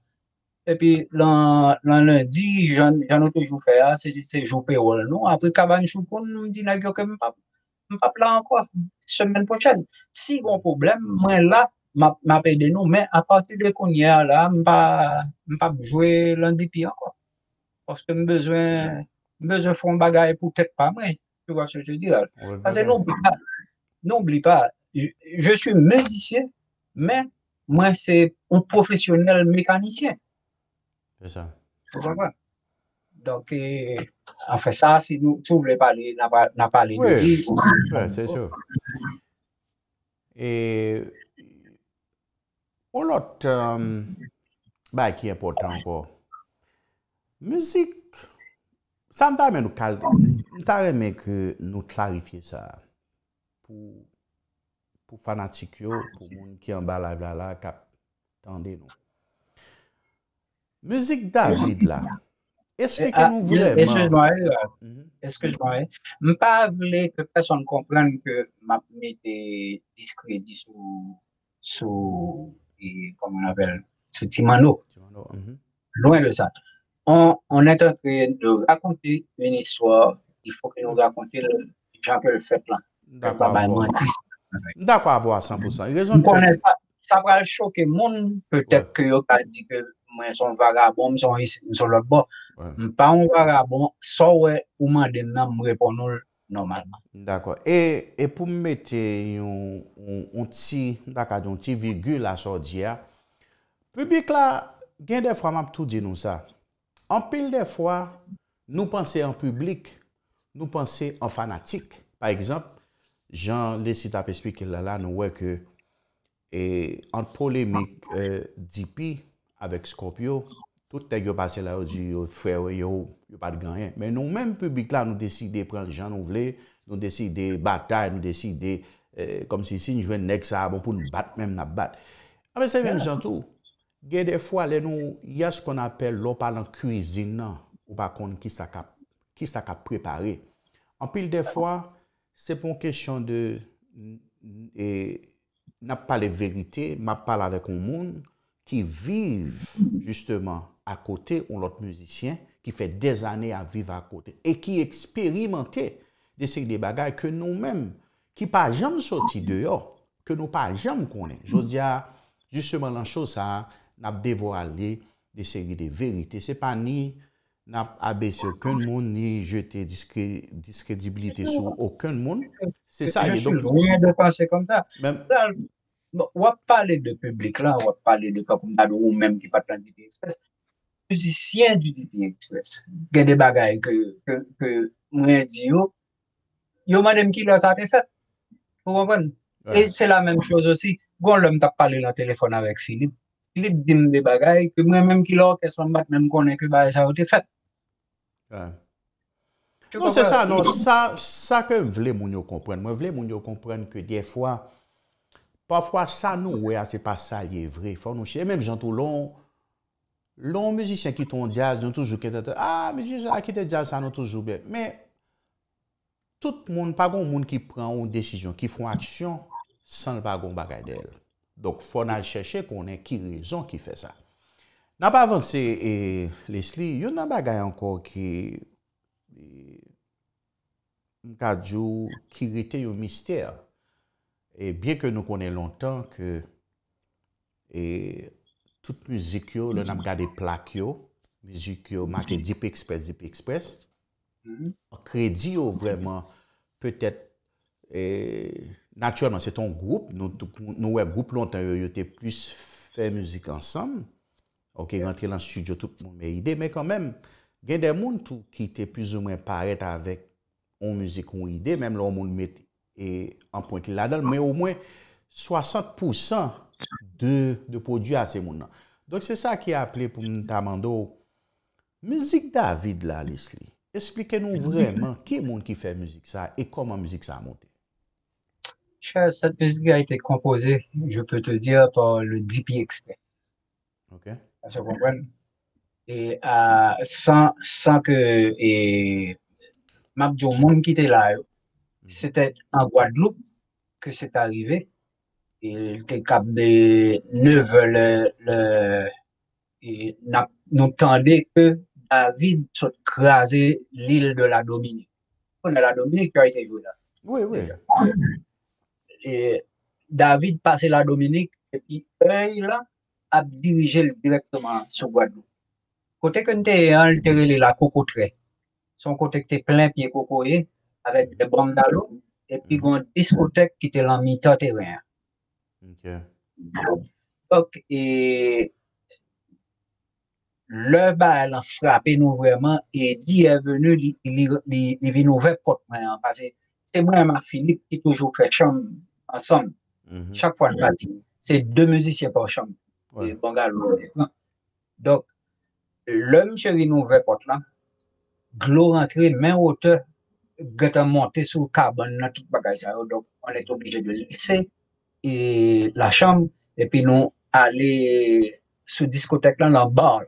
Et puis, l'an lundi, j'en ai toujours fait, c'est jouer payroll, non? Après, Kavan Choukoun, nous dit, n'a que je pas là encore, semaine prochaine. Si bon problème, moi là, m'a payé nous, mais à partir de qu'on y a là, je pas jouer lundi pire encore. Parce que j'ai besoin, besoin de faire un bagage pour peut-être pas moi. Tu vois ce que je dis là? Parce que n'oublie pas, n'oublie pas, je, je suis musicien, mais moi, c'est un professionnel mécanicien. C'est ça. Donc, euh, en fait, ça, si nous voulons parler, n'a pas les oui, c'est sûr. Et l'autre euh, bah, qui est important encore, musique, ça me permet de nous clarifier ça pour les fanatiques, pour les gens qui sont en bas là, là, là, qui attendent nous. Musique David là. Expliquez-nous ah, vraiment. Excuse-moi. Excuse-moi. Je ne veux pas que personne comprenne que je mets des discrédits sous, sous comment on appelle, sous Ti Manno. Mm-hmm. Loin de ça. On, on est en train de raconter une histoire. Il faut que nous racontions le gens que le fait là. D'accord. D'accord, à voir cent pour cent. Ça va choquer le monde. Peut-être que vous avez dit que moi, son vagabond, je suis l'autre bord. Je pas un vagabond, sauf ou m'a dit me répondre normalement. D'accord. Et, et pour mettre un, un, un petit petit virgule à sortir, le public là, bien des fois, m'a tout dit nous ça. En pile des fois, nous pensons en public, nous pensons en fanatique. Par exemple, Jean Lesly Dauphin expliqué là, là, nous voyons que et, en polémique euh, D P, avec Scorpio, tout le monde passe là, dit, frère, il n'y a pas de gagné. Mais nous-mêmes, public là, nous décidons de prendre les gens, nous voulons, nous décidons de bataille, nous décidons, euh, comme si si nous jouons Nexao, bon, pour nous battre, même nous battre. Ah, mais c'est même yeah. Gentil. Il y a des fois, il y a ce qu'on appelle, l'on parle en cuisine, ou par contre, qui ça a préparé. En pile des fois, c'est pour une question de, et, n'a pas les vérités, m'a parle avec un monde, qui vivent justement à côté ou l'autre musicien qui fait des années à vivre à côté et qui expérimente des séries de bagages que nous-mêmes, qui pas jamais sorti dehors, que nous pas jamais connaissons. Je veux dire, justement, la chose, ça, n'a pas dévoilé des séries de vérités. Ce n'est pas ni n'a abaissé aucun monde, ni jeter discrédibilité sur aucun monde. C'est ça. Je ne rien de penser comme ça. Même, on va parler de public là, on va parler de Kakumbadou ou même qui partent dans D P Express. Musiciens du D P Express, il y a des bagailles que que moi dis yo, yo madame qui l'a ça a été fait. Vous comprenez? Et c'est la même chose aussi. Quand l'homme t'a parlé dans le téléphone avec Philippe, Philippe dit des bagailles que moi même qui l'a, qu'est-ce qu'on bat même qu'on est que ça a été fait. Non c'est ça, non ça ça que voulez mounio comprendre. Moi voulez mounio comprendre que des fois parfois, ça, nous, ouais, c'est pas ça, il est vrai. Faut nous chier. Même, j'en trouve long, long musicien qui tombe jazz, j'en toujours qui était, ah, musicien qui était jazz, ça, nous toujours bien. Mais, tout le monde, pas grand monde qui prend une décision, qui font action, sans le pas grand bagage d'elle. Donc, faut aller chercher qu'on ait qui raison qui fait ça. N'a pas avancé, et, Lesly, il y a un bagage encore qui, m'kadjou, qui était un mystère. Et bien que nous connaissons longtemps que et, toute musique, yo, le n'a pas des plaques, musique marquée D P Express, D P Express, mm-hmm. En crédit yo, vraiment, peut-être, naturellement, c'est ton groupe, nous, nous, un groupe longtemps, nous avons plus fait musique ensemble, ok, yeah. Rentrer dans le studio, tout le monde a une idée, mais quand même, il y a des gens qui étaient plus ou moins pareils avec une musique ou une idée, même là, on met. Et en point qu'il la donne, mais au moins soixante pour cent de, de produits à ces gens. Donc, c'est ça qui est appelé pour Antimando Musique David là, Lesly, expliquez-nous vraiment qui est le monde qui fait musique ça et comment musique ça a monté. Cette musique a été composée, je peux te dire, par le D P Express. Ok. Ça comprend? Et euh, sans, sans que et Mabdou monde qui était là, c'était en Guadeloupe que c'est arrivé. Il était cap de neuf le, le et nous tendait que David soit crasé l'île de la Dominique. On a la Dominique qui a été jouée là. Oui, oui. Et David passait la Dominique et puis eux là a dirigé directement sur Guadeloupe. Côté que était en le la cocoterie. Son côté était plein pied cocoyer avec des bombes d'eau et puis une discothèque qui était en mi-temps terrain. Okay. Donc, et le bal a frappé nous vraiment et dit est venu, il est venu ouvrir porte. Parce que c'est moi et ma Philippe qui toujours fait chambre ensemble. Mm-hmm. Chaque fois, yeah. C'est deux musiciens par chambre. Ouais. Et bon, gars, donc, le monsieur est venu ouvrir porte là. Glo rentré, main hauteur, gâte monté sur le carbone, dans tout bagage ça. Donc, on est obligé de laisser. Et la chambre, et puis nous aller sous discothèque là, dans le bar.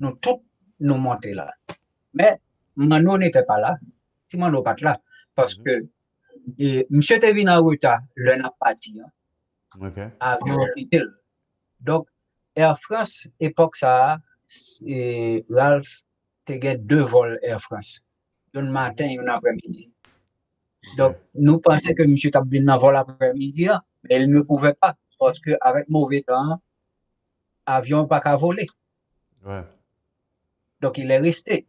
Nous tous, nous monter là. Mais Manno n'était pas là. Ti Manno pas là. Parce que, et, monsieur était venu en retard, le n'a pas dit. Avion quitté. Donc, Air France, époque ça, et Ralph, t'as deux vols Air France. Un matin et un après-midi. Donc, nous pensions que monsieur était venu en vol l'après-midi. Mais il ne pouvait pas, parce qu'avec mauvais temps, l'avion n'a pas qu'à voler. Ouais. Donc, il est resté.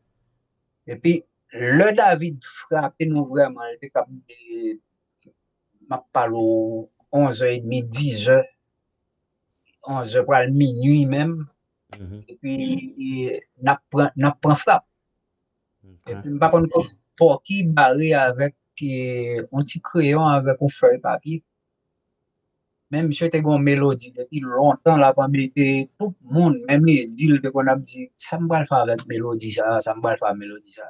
Et puis, le David frappait nous vraiment. Il était capable de parler onze heures trente, dix heures, onze heures pour aller minuit même. Mm-hmm. Et puis, il n'a pas frappe. Okay. Et puis, par contre, pour qui barrer avec un petit crayon, avec un feuille de papier. Même si c'était une mélodie, depuis longtemps, la pandémie, tout le monde, même les îles qu'on a dit, ça me va le faire avec mélodie, ça, ça me va le faire avec mélodie, ça.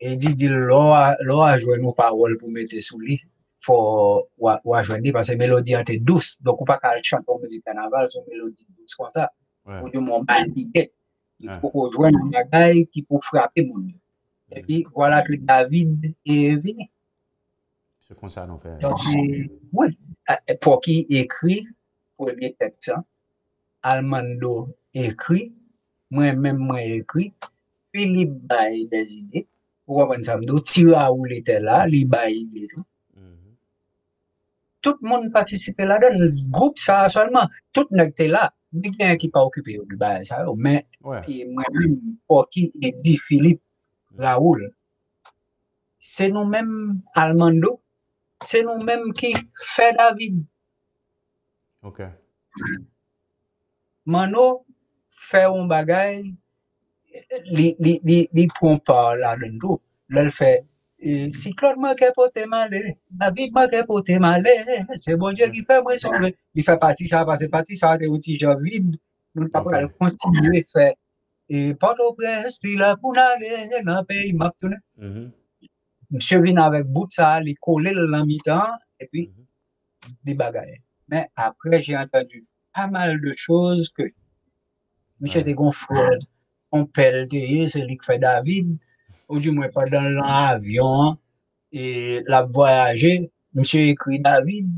Et dit, dit, là, là, jouer nos paroles pour mettre sous lui, faut, ou jouer, parce que mélodie était douce, donc on ne peut pas chanter en musique carnaval, c'est une mélodie douce comme ça. Ou du monde, il faut qu'on joue un bagage qui peut frapper le monde. Et puis, voilà que David est venu. C'est comme ça, nous faisons. Donc, oui. Pour qui écrit, premier texte, hein? Almando écrit, moi-même, moi écrit, Philippe baille des idées, pour avoir un Tiraoul était là, il baille des gens. Tout le monde participait là-dedans, le groupe ça seulement, tout le monde était là, mais il y a un qui n'est pas occupé du bail ça, mais moi-même, pour qui dit Philippe, Raoul, c'est nous-mêmes, Almando. C'est nous-mêmes qui fait David. Ok. Manno fait un bagage, il prend pas la rendo. Il fait, si Claude m'a qu'à porter malé, David m'a qu'à porter malé, c'est bon Dieu qui fait moi sauver. Il fait partie ça, parce que partie ça, c'est outil vide. Nous allons continuer à faire. Et Port-au-Prince, il a pour aller dans le pays, m'a tourné. Monsieur vient avec bout de ça, il collait le mi-temps et puis des bagailles. Mais après, j'ai entendu pas mal de choses que monsieur était gonflé, on pelletait, c'est lui qui fait David, ou du moins pendant l'avion et la voyager, monsieur écrit David.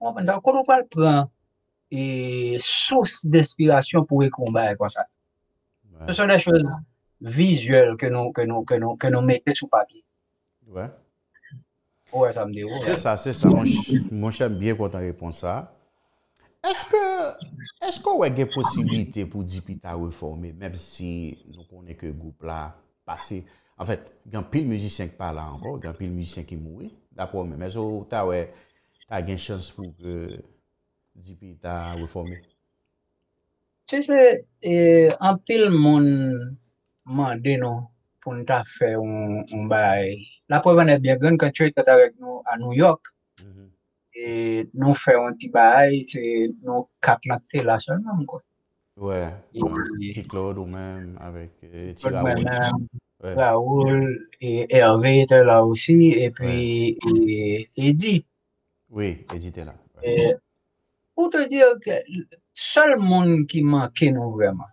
On va le prendre et source d'inspiration pour les combats comme ça. Ce sont des choses visuelles que nous, que nous, que nous, que nous mettons sous papier. Ouais. Ouais, ça me dit. Ouais. C'est ça, c'est ça. Mon, mon cher, bien content de répondre ça. Est-ce que, est-ce qu'on a des possibilités pour Dipita reformer, même si nous connaissons que le groupe là passé. En fait, il y a pile de musiciens qui parlent encore, il y a pile de musiciens qui mourent. D'accord, mais est-ce que tu as une chance pour que Dipita reformer? Tu sais, eh, en pile, mon mandé non pour nous faire un, un bail. La preuve est bien grande quand tu es avec nous à New York mm-hmm. et nous faisons un petit bail, nous quatre là seulement. Ouais, et Claude ou même avec euh, Raoul. Ouais. Raoul et Hervé étaient là aussi, et puis ouais. et Eddie. Oui, Eddie était là. Ouais. Et, pour te dire que le seul monde qui manquait nous vraiment,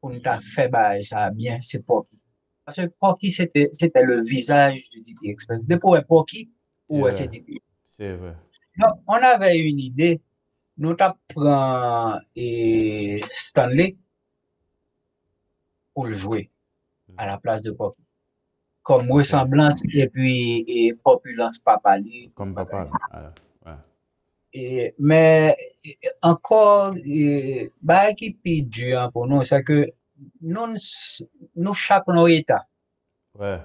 pour nous faire ça bien, c'est Pocky. Parce que Pocky, c'était le visage du D P Express. Depuis Pocky, ou c'est D P. C'est vrai. Donc, on avait une idée. Nous t'apprends et Stanley pour le jouer à la place de Pocky. Comme ressemblance et puis et populance papa lui. Comme papa. Alors, ouais. Et, mais encore, et, bah, qui est dur pour nous, c'est que nous, nous chacun nos états. Ouais.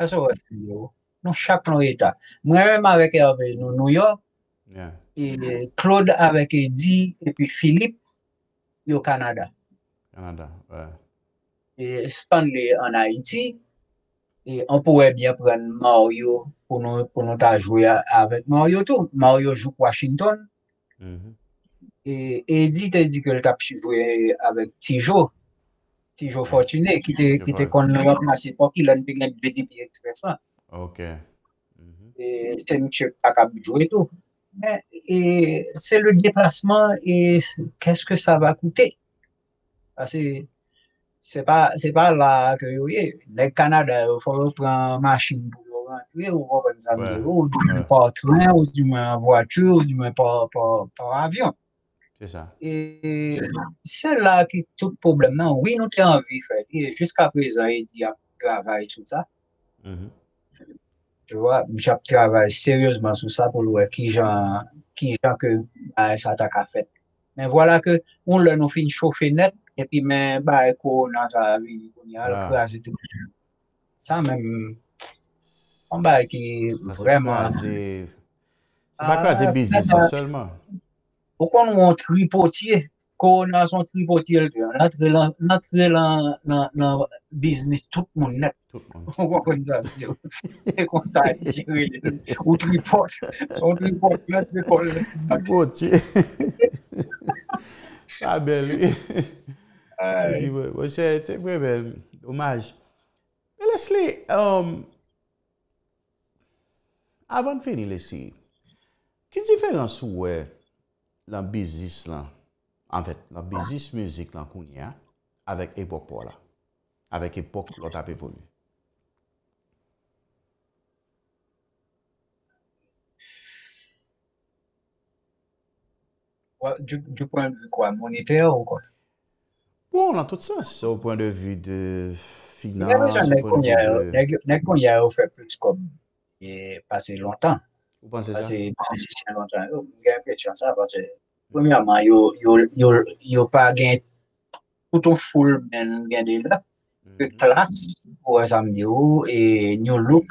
Nous chacun nos états. Moi-même avec Hervé, nous, New York. Yeah. Et Claude avec Eddie et puis Philippe et au Canada. Canada, ouais. Et Stanley en Haïti. Et on pourrait bien prendre Mario pour nous, pour nous jouer avec Mario tout. Mario joue Washington. Mm-hmm. Et Eddie t'a dit que le t'a joué avec Tijo. Tijo ouais. Fortuné qui était qu'on ne remplaçait pas, qui l'a pas gagné de D P Express. Ok. Mm-hmm. Et c'est monsieur Pacafeli jouer tout. Mais c'est le déplacement et qu'est-ce que ça va coûter? Parce que c'est pas, pas là que le Canada, il faut reprendre une machine pour rentrer, ou reprendre des avions, ou du moins par train, ou du moins en voiture, ou du moins par, par, par avion. C'est ça. Et c'est là que tout le problème, non? Oui, nous avons envie de faire. Et jusqu'à présent, il dit à travailler sur ça. Mm-hmm. Tu vois, je travaille sérieusement sur ça pour voir qui gens qui gens que bah, ça t'a qu'à faire. Mais voilà que on l'a nous fait chauffer net et puis mais bah qu'on a vu qu'on y a le crasé tout. Ça même on bah qui vraiment c'est pas crasé business seulement. Pourquoi nous on tripotier qu'on a son tripotier l'entrée l'entrée dans dans business tout le monde net. On voit comme ça, c'est comme ça, c'est ou tripod, son tripod, là, tu colles. T'as côté. Ah, belle. Oui, c'est vrai, belle. Dommage. Mais Lesly, um, avant de finir, Lesly, quelle différence ou est la business, là, en fait, la business musique, là, qu'on y a, avec l'époque, là, avec l'époque, là, t'as évolué? Du, du point de vue quoi, monétaire ou quoi? Bon, dans tout sens, au point de vue de finance. N'est-ce y a fait plus comme et passé longtemps? Vous pensez ça? Longtemps. J'ai l'impression de ça parce que, premièrement, il n'y a pas de tout un full de là. De classe, pour samedi, et new look.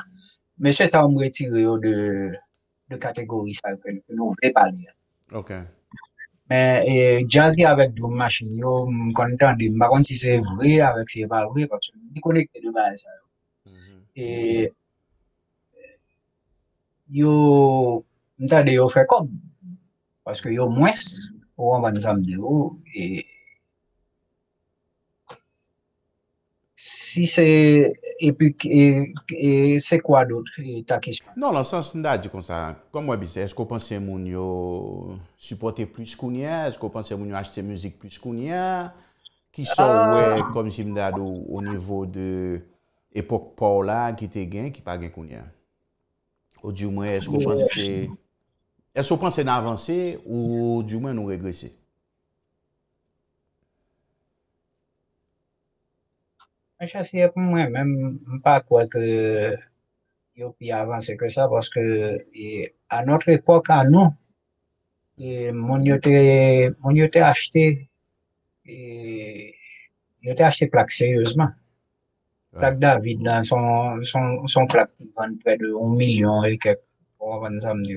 Mais c'est ça, on me retire de la catégorie que nous voulons parler. Ok. Mais jazz qui avec deux machines, yo, content de. Par contre, si c'est vrai avec si c'est pas vrai, parce que je connecte de base. Et yo, m'ta de yo fait comme, parce que yo moins, on va nous amener yo. Et si c'est et puis et c'est quoi d'autre ta question? Non, dans le sens n'a dit comme ça. Comme moi, est-ce qu'on pense mon yo supporter plus qu'on y a? Est-ce qu'on pense mon yo acheter musique plus qu'on y a? Qui sont ah. ouais, comme si au niveau de époque Paula qui était gain qui pas gain qu'on y a? Ou du moins est-ce qu'on oui. pense est-ce qu'on pense d'avancer ou du moins nous régresser? Je pour moi, même pas quoi que yo pi avancer que ça parce que et, à notre époque à nous et mon yoté mon yoté acheté et yoté acheté plaque sérieusement. Ouais. Plaque David dans son son son plaque qui vend près de un million et quelques pour vendre samedi.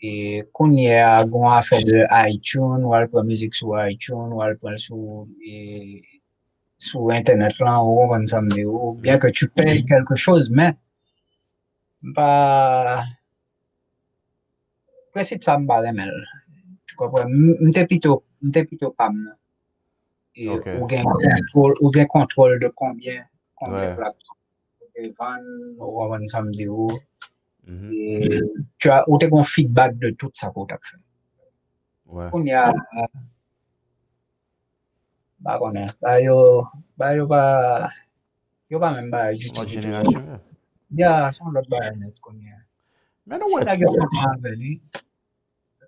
Et qu'on y a bon affaire de iTunes ou la musique sur iTunes ou la sur et sur Internet, là, on va s'amener, bien que tu payes quelque chose, mais, bah, principe, ça me parle mal. Tu propre. M'te plutôt, m'te plutôt pas. Et okay. Ou gain contrôle, ou gain contrôle de combien, combien plaques. Ouais. Ou avant samedi ou. Mm-hmm. Et tu as, ou t'es un feedback de tout ça qu'on t'a fait. Ouais. On y a, bah on est, bah yo, bah yo bah, yo bah même bah du tout. Yeah, son l'autre bah net qu'on y a. Mais non ouais.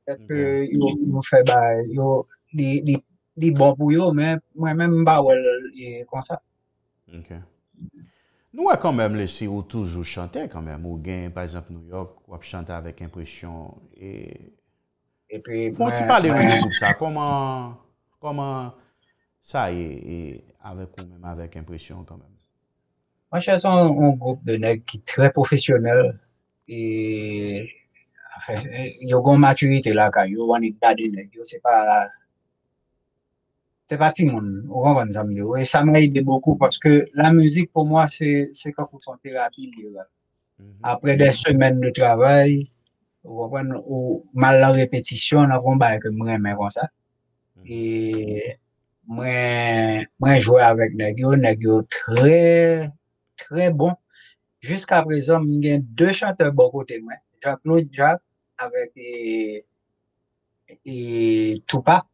Peut-être que ils ont fait bah yo les les les bons pour yo, mais moi-même bah ouais comme ça. Ok. Nous, quand même, les si ou toujours chanter quand même. Ou gain, par exemple, New York, ou chanter avec impression. Et, et puis, faut-il parler de tout ça? Comment, comment ça est, et avec ou même avec impression quand même? Moi, je suis un groupe de nègres qui est très professionnel. Et, enfin, il y a une maturité là, quand il y a une état de nègres, c'est pas. C'est pas tout le monde. Et ça m'a aidé beaucoup parce que la musique pour moi, c'est cent pour cent thérapie. Après des semaines de travail, ou mal la répétition, on a un bail que moi, mais comme ça. Et moi, moi jouer avec Nagio, Nagio très, très bon. Jusqu'à présent, il y a deux chanteurs bon côté moi. Jacques-Claude Jacques avec et, et Tupac.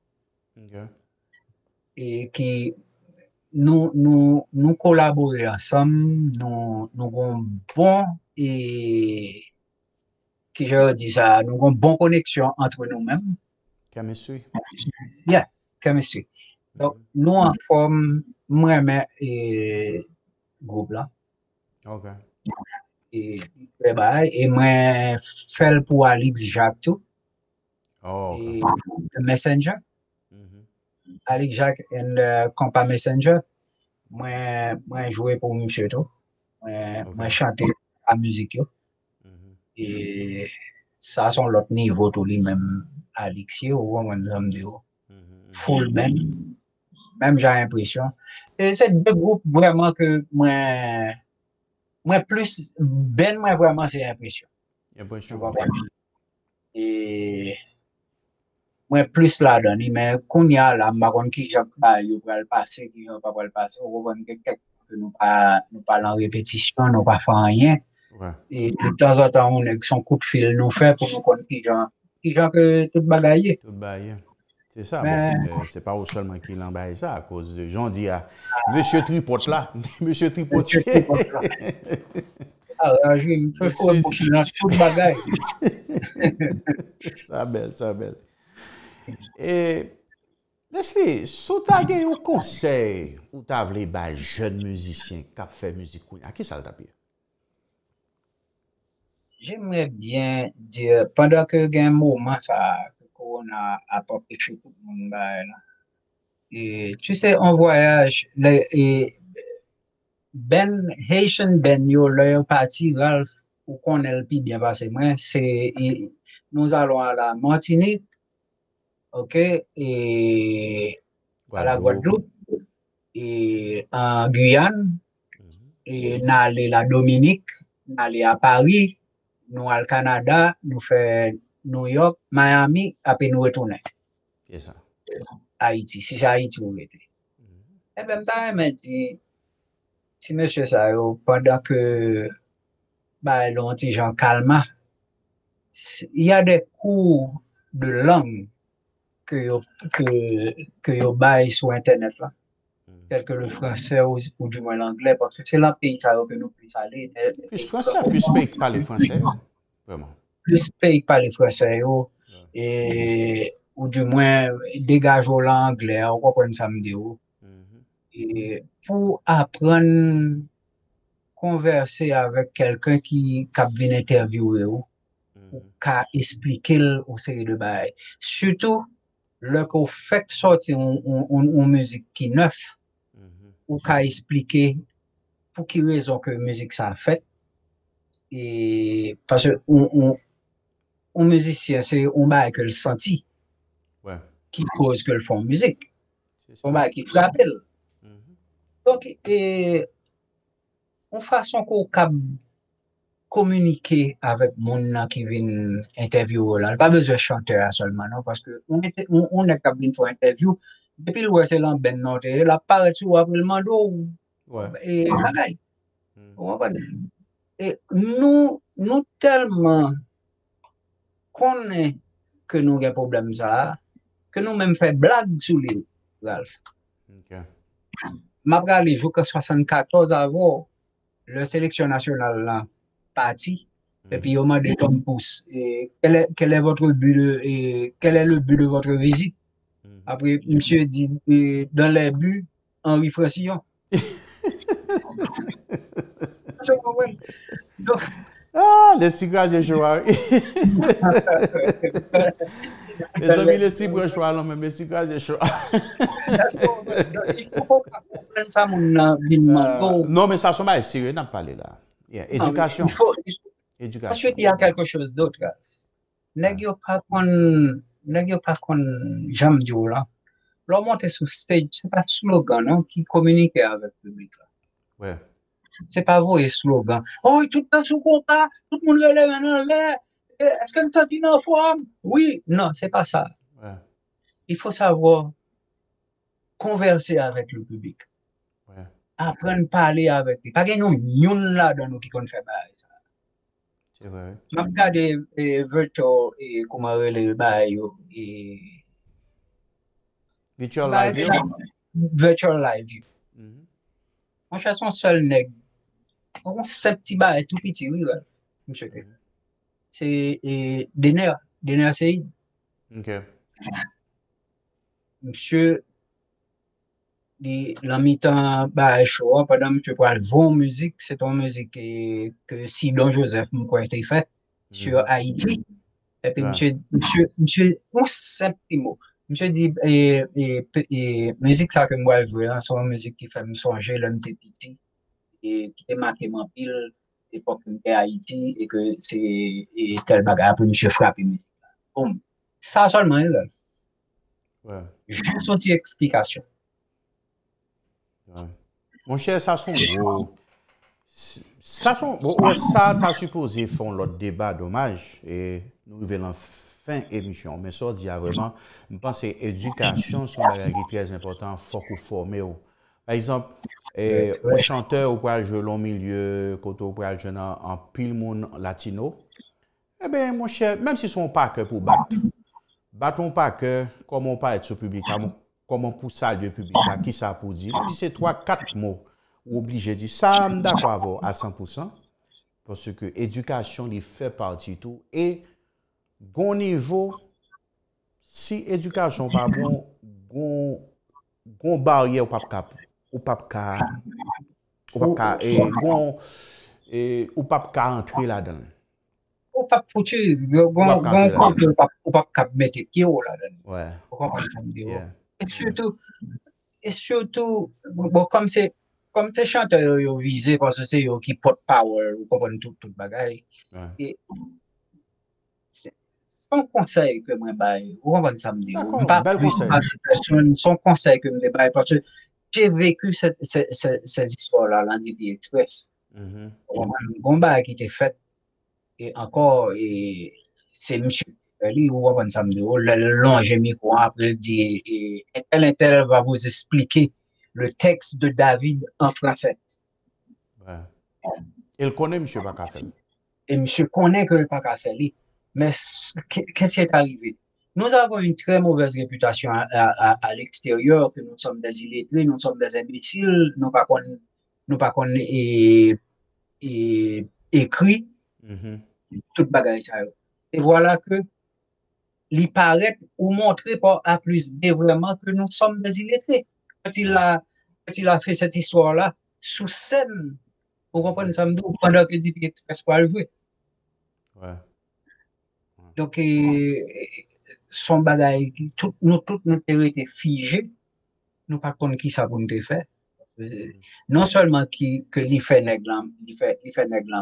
Okay. Et qui nous, nous, nous collaborer ensemble, nous, nous avons bon et qui je dis ça, nous avons bonne connexion entre nous-mêmes. Chemistry. Yeah, chemistry. Donc, nous en forme, moi-même et groupe là. OK. Et, et, et moi, fais pour Alex Jacques tout. Oh. Okay. Et Messenger. Alex Jacques and uh, Compa Messenger, moi, moi joué pour Monsieur Toudino, moi, okay. Moi chanter la musique yo. Mm-hmm. Et ça sont l'autre niveau tout lui même Alex ou moi Zamdeo, full band, même j'ai l'impression. Et c'est deux groupes vraiment que moi, moi plus ben moi vraiment c'est l'impression. L'impression. Et moi plus là donné mais qu'on y a là m'accon qui Jacques ba yo va le passer qui va pas le passer on comprend que que nous pas nous pas en répétition nous pas faire rien et de temps en temps on est son coup de fil nous fait pour nous connaître qui gens qui gens que tout bagailler tout bagailler c'est ça mais c'est pas seulement qui l'embaille ça à cause de j'en dis à monsieur Tripot là monsieur Tripot là ah je me fais courir pour tout bagaille ça belle ça belle. Et, Lesly, si tu as eu un conseil ou tu as voulu un jeune musicien qui a fait musique, à qui ça t'a plu? J'aimerais bien dire, pendant que y a un moment, ça, qu'on a apporté chez tout le monde, et tu sais, on voyage, le, et Ben, Haitian Ben, yo, leur parti, Ralph, ou qu'on est le plus bien passé, moi, c'est, nous allons à la Martinique. Ok, et à la Guadeloupe, et en Guyane, et nous allons à la Dominique, nous allons à Paris, nous allons au Canada, nous faisons New York, Miami, après nous retournons. C'est ça. Haïti, si c'est Haïti, vous mettez. Et même temps, je me dis, si monsieur Sayo, pendant que bah, l'on dit Jean Calma, il y a des cours de langue que que que yo bail sur internet là tel que le français ou, ou du moins l'anglais parce que c'est là pays ça que nous puisse aller plus français plus pays qui parle français vraiment plus pays qui parle français yo et ou du moins dégage au l'anglais on comprend ça me dit et pour apprendre converser avec quelqu'un qui qui vient interviewer ou qui expliquer une série de bail surtout le qu'on fait sortir une musique qui est neuve, ou qu'à expliquer pour quelle raison que la musique ça a fait. Et parce que on, on, on musicien, c'est un bail que le senti ouais. Qui cause que le font musique. C'est un bail qui frappe. Mm-hmm. Donc, et, on façon qu'on communiquer avec mon qui vient interviewer là, pas besoin de chanteur seulement non, parce que on est on est capable de faire interview depuis le c'est là ben non, la parole sur Almando et bagaille. Et nous nous tellement connaît que nous avons problème ça, que nous même fait blague sur lui, Ralph. Okay. M'après les jours que soixante-quatorze avant le sélection nationale là parti mm. Et puis au moment de Tom Pousse et quel est, quel est votre but de, et quel est le but de votre visite mm. Après monsieur dit et, dans les buts Henri Francillon. Donc, ah, le cigarette est joué. Les amis, le cigarette est joué, mais le cigarette est joué. Il faut pas comprendre ça, mon. Non, mais ça, c'est sérieux, on n'a pas parlé là. Éducation. Ensuite, il y a quelque chose d'autre. N'est-ce pas qu'on j'aime dire là? L'on monte sur stage, c'est pas un slogan non, qui communique avec le public. Ouais. C'est pas vous et slogan. Oh, tout le monde sous combat, tout le monde relève en l'air. Est-ce que nous sommes en forme? Oui, non, c'est pas ça. Ouais. Il faut savoir converser avec le public. Ouais. Apprendre à parler avec lui. Pas que nous, nous là dans nous qui connaissons ça. C'est vrai. Je regarde les virtual et comment les bails et virtual live. Virtual live. On cherche un seul nègre. On sait petit bas et tout petit, oui, monsieur. C'est des nerfs, des nerfs c'est. OK. Monsieur, la mi-temps, bah, show, pendant que tu parles vos musique, c'est ton musique que Sidon Joseph m'a été faite sur Haïti. Et puis, monsieur, monsieur, monsieur, on sait petit mot. Monsieur dit, et, et, et musique, ça que moi, je veux, hein, c'est une musique qui fait me songer, l'homme de petit, et qui est marqué mon pile, l'époque où j'étais à Haïti, et que c'est tel bagarre, puis monsieur frappe musique. Boum. Ça seulement, là. Ouais. Juste une explication. Ouais. Mon cher, ça sont. Ça sont. Ça, t'as supposé font l'autre débat, dommage, et nous venons. Fin émission, mais ça dit vraiment, je pense que l'éducation, c'est un bagage très important, il faut former. Par exemple, eh, un chanteur, ou quoi, je l'ai au milieu, quand on parle de en pile monde latino, eh bien, mon cher, même si son pas que pour battre, battons pas que, comment pas être sur public, comment pour ça le public, qui ça pour dire, si c'est trois, quatre mots, obligé de dire ça, d'accord à cent pour cent, parce que l'éducation, il fait partie de tout, et bon niveau, si l'éducation pas bon, bon, bon barrière au papka, au papka, au papka, et bon, et au papka entrer là-dedans. Au papka foutu, bon, bon, au papka mettre pied là-dedans. Ouais. Et surtout, et surtout, bon, comme c'est, comme ces chanteurs ils visent parce que c'est eux qui portent power, ils comprennent tout, tout bagaille. Et son conseil que moi baille, vous comprenez ça me dit, pas personne, son conseil que me baille parce que j'ai vécu cette cette cette histoire là, l'D P Express. Mhm. Un combat qui était fait et encore et c'est monsieur Ali, vous comprenez ça me dit, le long j'ai mis quoi après dit et tel et tel va vous expliquer le texte de David en français. Ouais. Il connaît monsieur Bacafé. Et monsieur connaît que Pacafeli. Mais qu'est-ce qui est arrivé? Nous avons une très mauvaise réputation à, à, à l'extérieur, que nous sommes des illettrés, nous sommes des imbéciles, nous ne pas qu'on écrit mm-hmm. Toute bagaille. Et voilà que il paraît ou montrer par A plus D vraiment que nous sommes des illettrés. Quand il a, quand il a fait cette histoire-là, sous scène, vous comprenez ça, pendant que D P Express pas le jouer. Ouais. Donc, eh, son bagage, tout, nous, toutes nos théories étaient figées. Nous, par contre, qui savons de faire. Non seulement qui, que l'effet nègre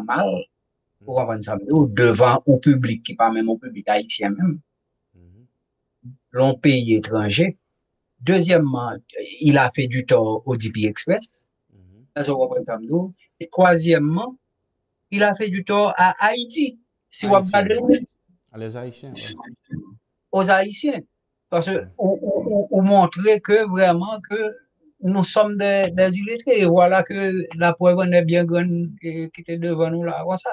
mal, pour avant ça, devant au public, qui pas même au public haïtien même, l'on pays étranger. Deuxièmement, il a fait du tort au D P Express. Mm-hmm. Et troisièmement, il a fait du tort à Haïti. Si Haïtien, on pas de... à les Haïtiens. Ouais. Aux Haïtiens. Parce que on, on, on montrait que vraiment que nous sommes des, des illettrés. Et voilà que la preuve en est bien grande qui était devant nous là. Voilà ça.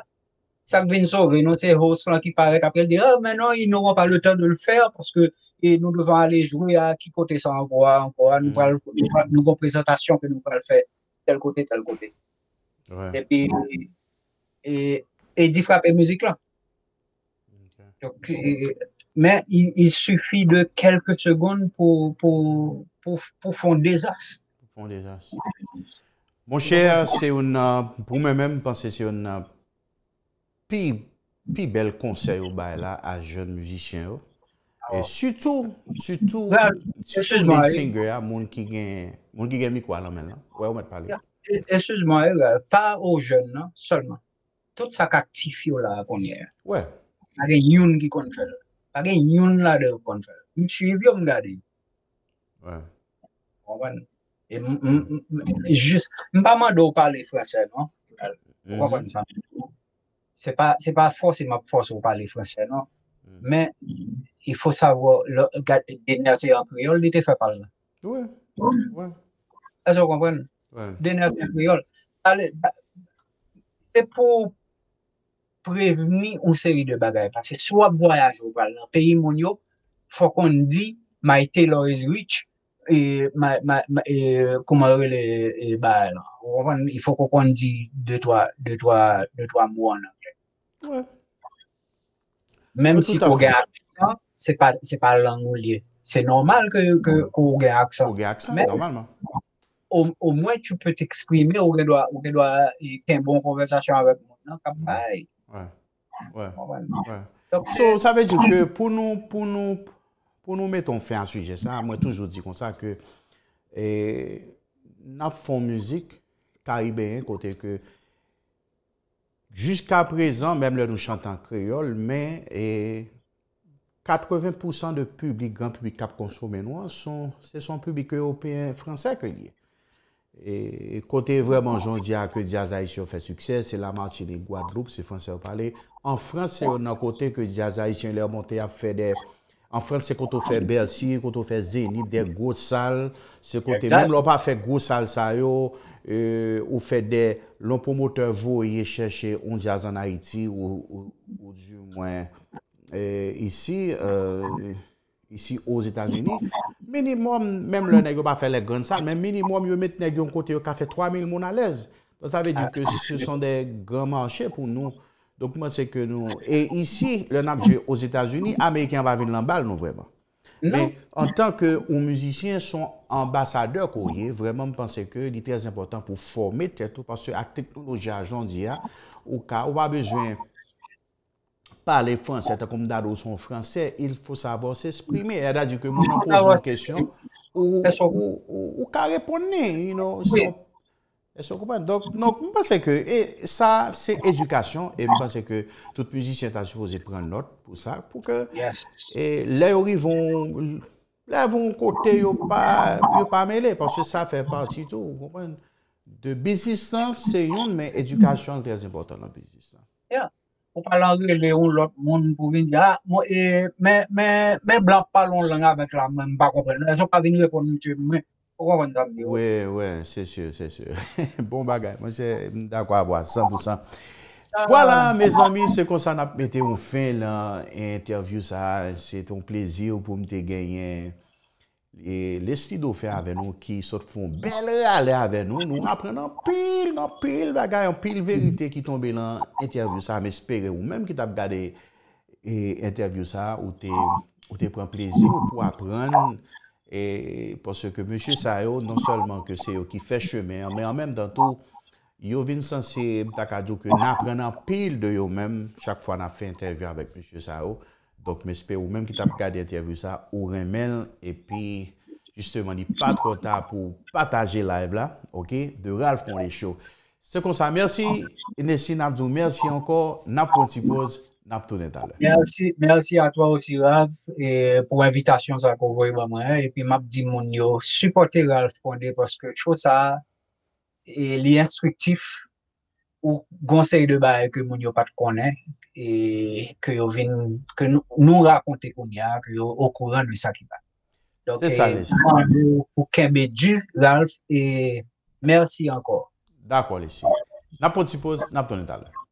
Ça vient sauver nous, ces hauts-là qui paraissent après dire ah, mais non, ils n'auront pas le temps de le faire parce que et nous devons aller jouer à qui côté ça encore, encore, nous allons nous nos présentations que nous allons faire, tel côté, tel côté. Ouais. Et puis, et, et d'y frapper musique là. Okay. Donc, et, mais il, il suffit de quelques secondes pour, pour, pour, pour faire un désastre. Pour un désastre. Mon cher, c'est une, pour moi-même, je pense que c'est une plus, plus belle conseil au bail là à jeunes musiciens. Et surtout, surtout, là, surtout les singers, les gens qui ont le micro à la main. Oui, on va parler. Excuse-moi, pas aux jeunes non, seulement. Tout ça qui actifie la première. Oui. Il y a une qui qu'on fait. Il y a une là qu'on fait. Je suis venu me garder. Oui. Juste, je ne parle pas de parler français, non? Vous comprenez ça? Ce n'est pas, pas forcément force de parler français, non? Mm. Mais il faut savoir, le dénoncer en créole, il était fait par là. Oui, oui. Est-ce que vous comprenez? Oui. Dénoncer en créole. C'est pour prévenir une série de bagages. Parce que soit voyage au pays mondial, il faut qu'on dise my tailor is rich, et ma, ma, ma, et comment les bah, il faut qu'on dise deux, trois, deux, trois, deux, trois mots en anglais. Oui. Même si on a un accent, ce n'est pas, pas langue liée. C'est normal que, que, qu'on ait un accent. Mais normalement. Au, au moins, tu peux t'exprimer ou tu dois avoir une bonne conversation avec moi. Oui. Ouais. Ouais. Donc, so, ça veut dire que pour nous, pour nous, pour nous mettre en fait un sujet, ça, moi, toujours dit comme ça que nous faisons musique caribéenne, côté que. Jusqu'à présent, même là, nous chantons en créole, mais et quatre-vingts pour cent de public, grand public cap consommé noir, c'est son public européen français que lié. Et, et côté vraiment, j'en dis que Dialsa haïtien fait succès, c'est la Martinique, Guadeloupe, c'est français au parler. En France, c'est un côté que Dialsa haïtien leur monté à faire des. En France, c'est quand on fait Bercy, quand on fait Zénith, des grosses salles. C'est côté même l'on pas fait grosses salles, ça yo. Euh, ou fait des longs promoteurs voyez chercher un jazz en Haïti ou, ou, ou du moins euh, ici euh, ici aux États-Unis minimum même le nèg pas faire les grandes salles mais minimum yo met nèg yon côté qui fait trois mille moun à l'aise donc ça veut dire que ce sont des grands marchés pour nous donc moi c'est que nous et ici le n'a aux États-Unis américain va venir l'emballe nous vraiment non. Mais en tant que musiciens sont ambassadeurs, vraiment, je pense que c'est très important pour former, tout parce que la technologie, j'en dis, on n'a pas besoin de parler français, comme d'ados sont français, il faut savoir s'exprimer. Elle a dit que moi, je pose une question, ou qu'à répondre, you know, donc, donc, je pense que et ça, c'est éducation. Et je pense que tout musicien est supposé prendre note pour ça. Pour que yes. Et là, ils vont, là, ils vont côté, ils ne pas, pas mêler. Parce que ça fait partie tout, vous comprenez? De business, c'est une, mais éducation est très importante dans le business. Yeah. On parle anglais, l'autre monde pour venir dire ah, moi, eh, mais, mais, mais, blanc, parlons langue avec la même, pas comprendre. Ils ne sont pas venus répondre, monsieur. Oui, oui, c'est sûr, c'est sûr. Bon bagage, moi c'est d'accord à voir, cent pour cent. Voilà, mes amis, c'est comme ça qu'on a mis fin à l'interview. C'est un plaisir pour me gagner. Et Lesly Dauphin avec nous qui sort font belle aller avec nous. Nous apprenons pile, non pile bagage, en pile vérité qui tombe dans l'interview. Ça m'espérer ou même qui t'a regardé l'interview ça, ou te prend plaisir pour apprendre. Et parce que M. Sayo, non seulement que c'est eux qui fait chemin, mais en même temps, tout, ils viennent censés dire que nous apprenons pile de eux-mêmes chaque fois qu'on a fait interview avec M. Sayo. Donc, j'espère ou même qui t'a regardé l'interview, ça, ou remèle. Et puis, justement, il n'est pas trop tard pour partager live là, OK, de Ralph pour les shows. C'est comme ça. Merci, Nessie Nabdou. Merci encore. Napon t'y pose. Merci, merci à toi aussi, Ralph, et pour l'invitation à Kovoy Bama. Et puis, m'a dit mon yo, supporter Ralph Condé parce que chose ça, il est instructif ou conseil de bail que mon yo pas connaît et que yo vinn que nous raconter qu'on y a que au courant de ça qui passe. Donc c'est ça les gens. Pour Kembe du Ralph et merci encore. D'accord les filles. N'a pas de suppose, n'a pas de talent.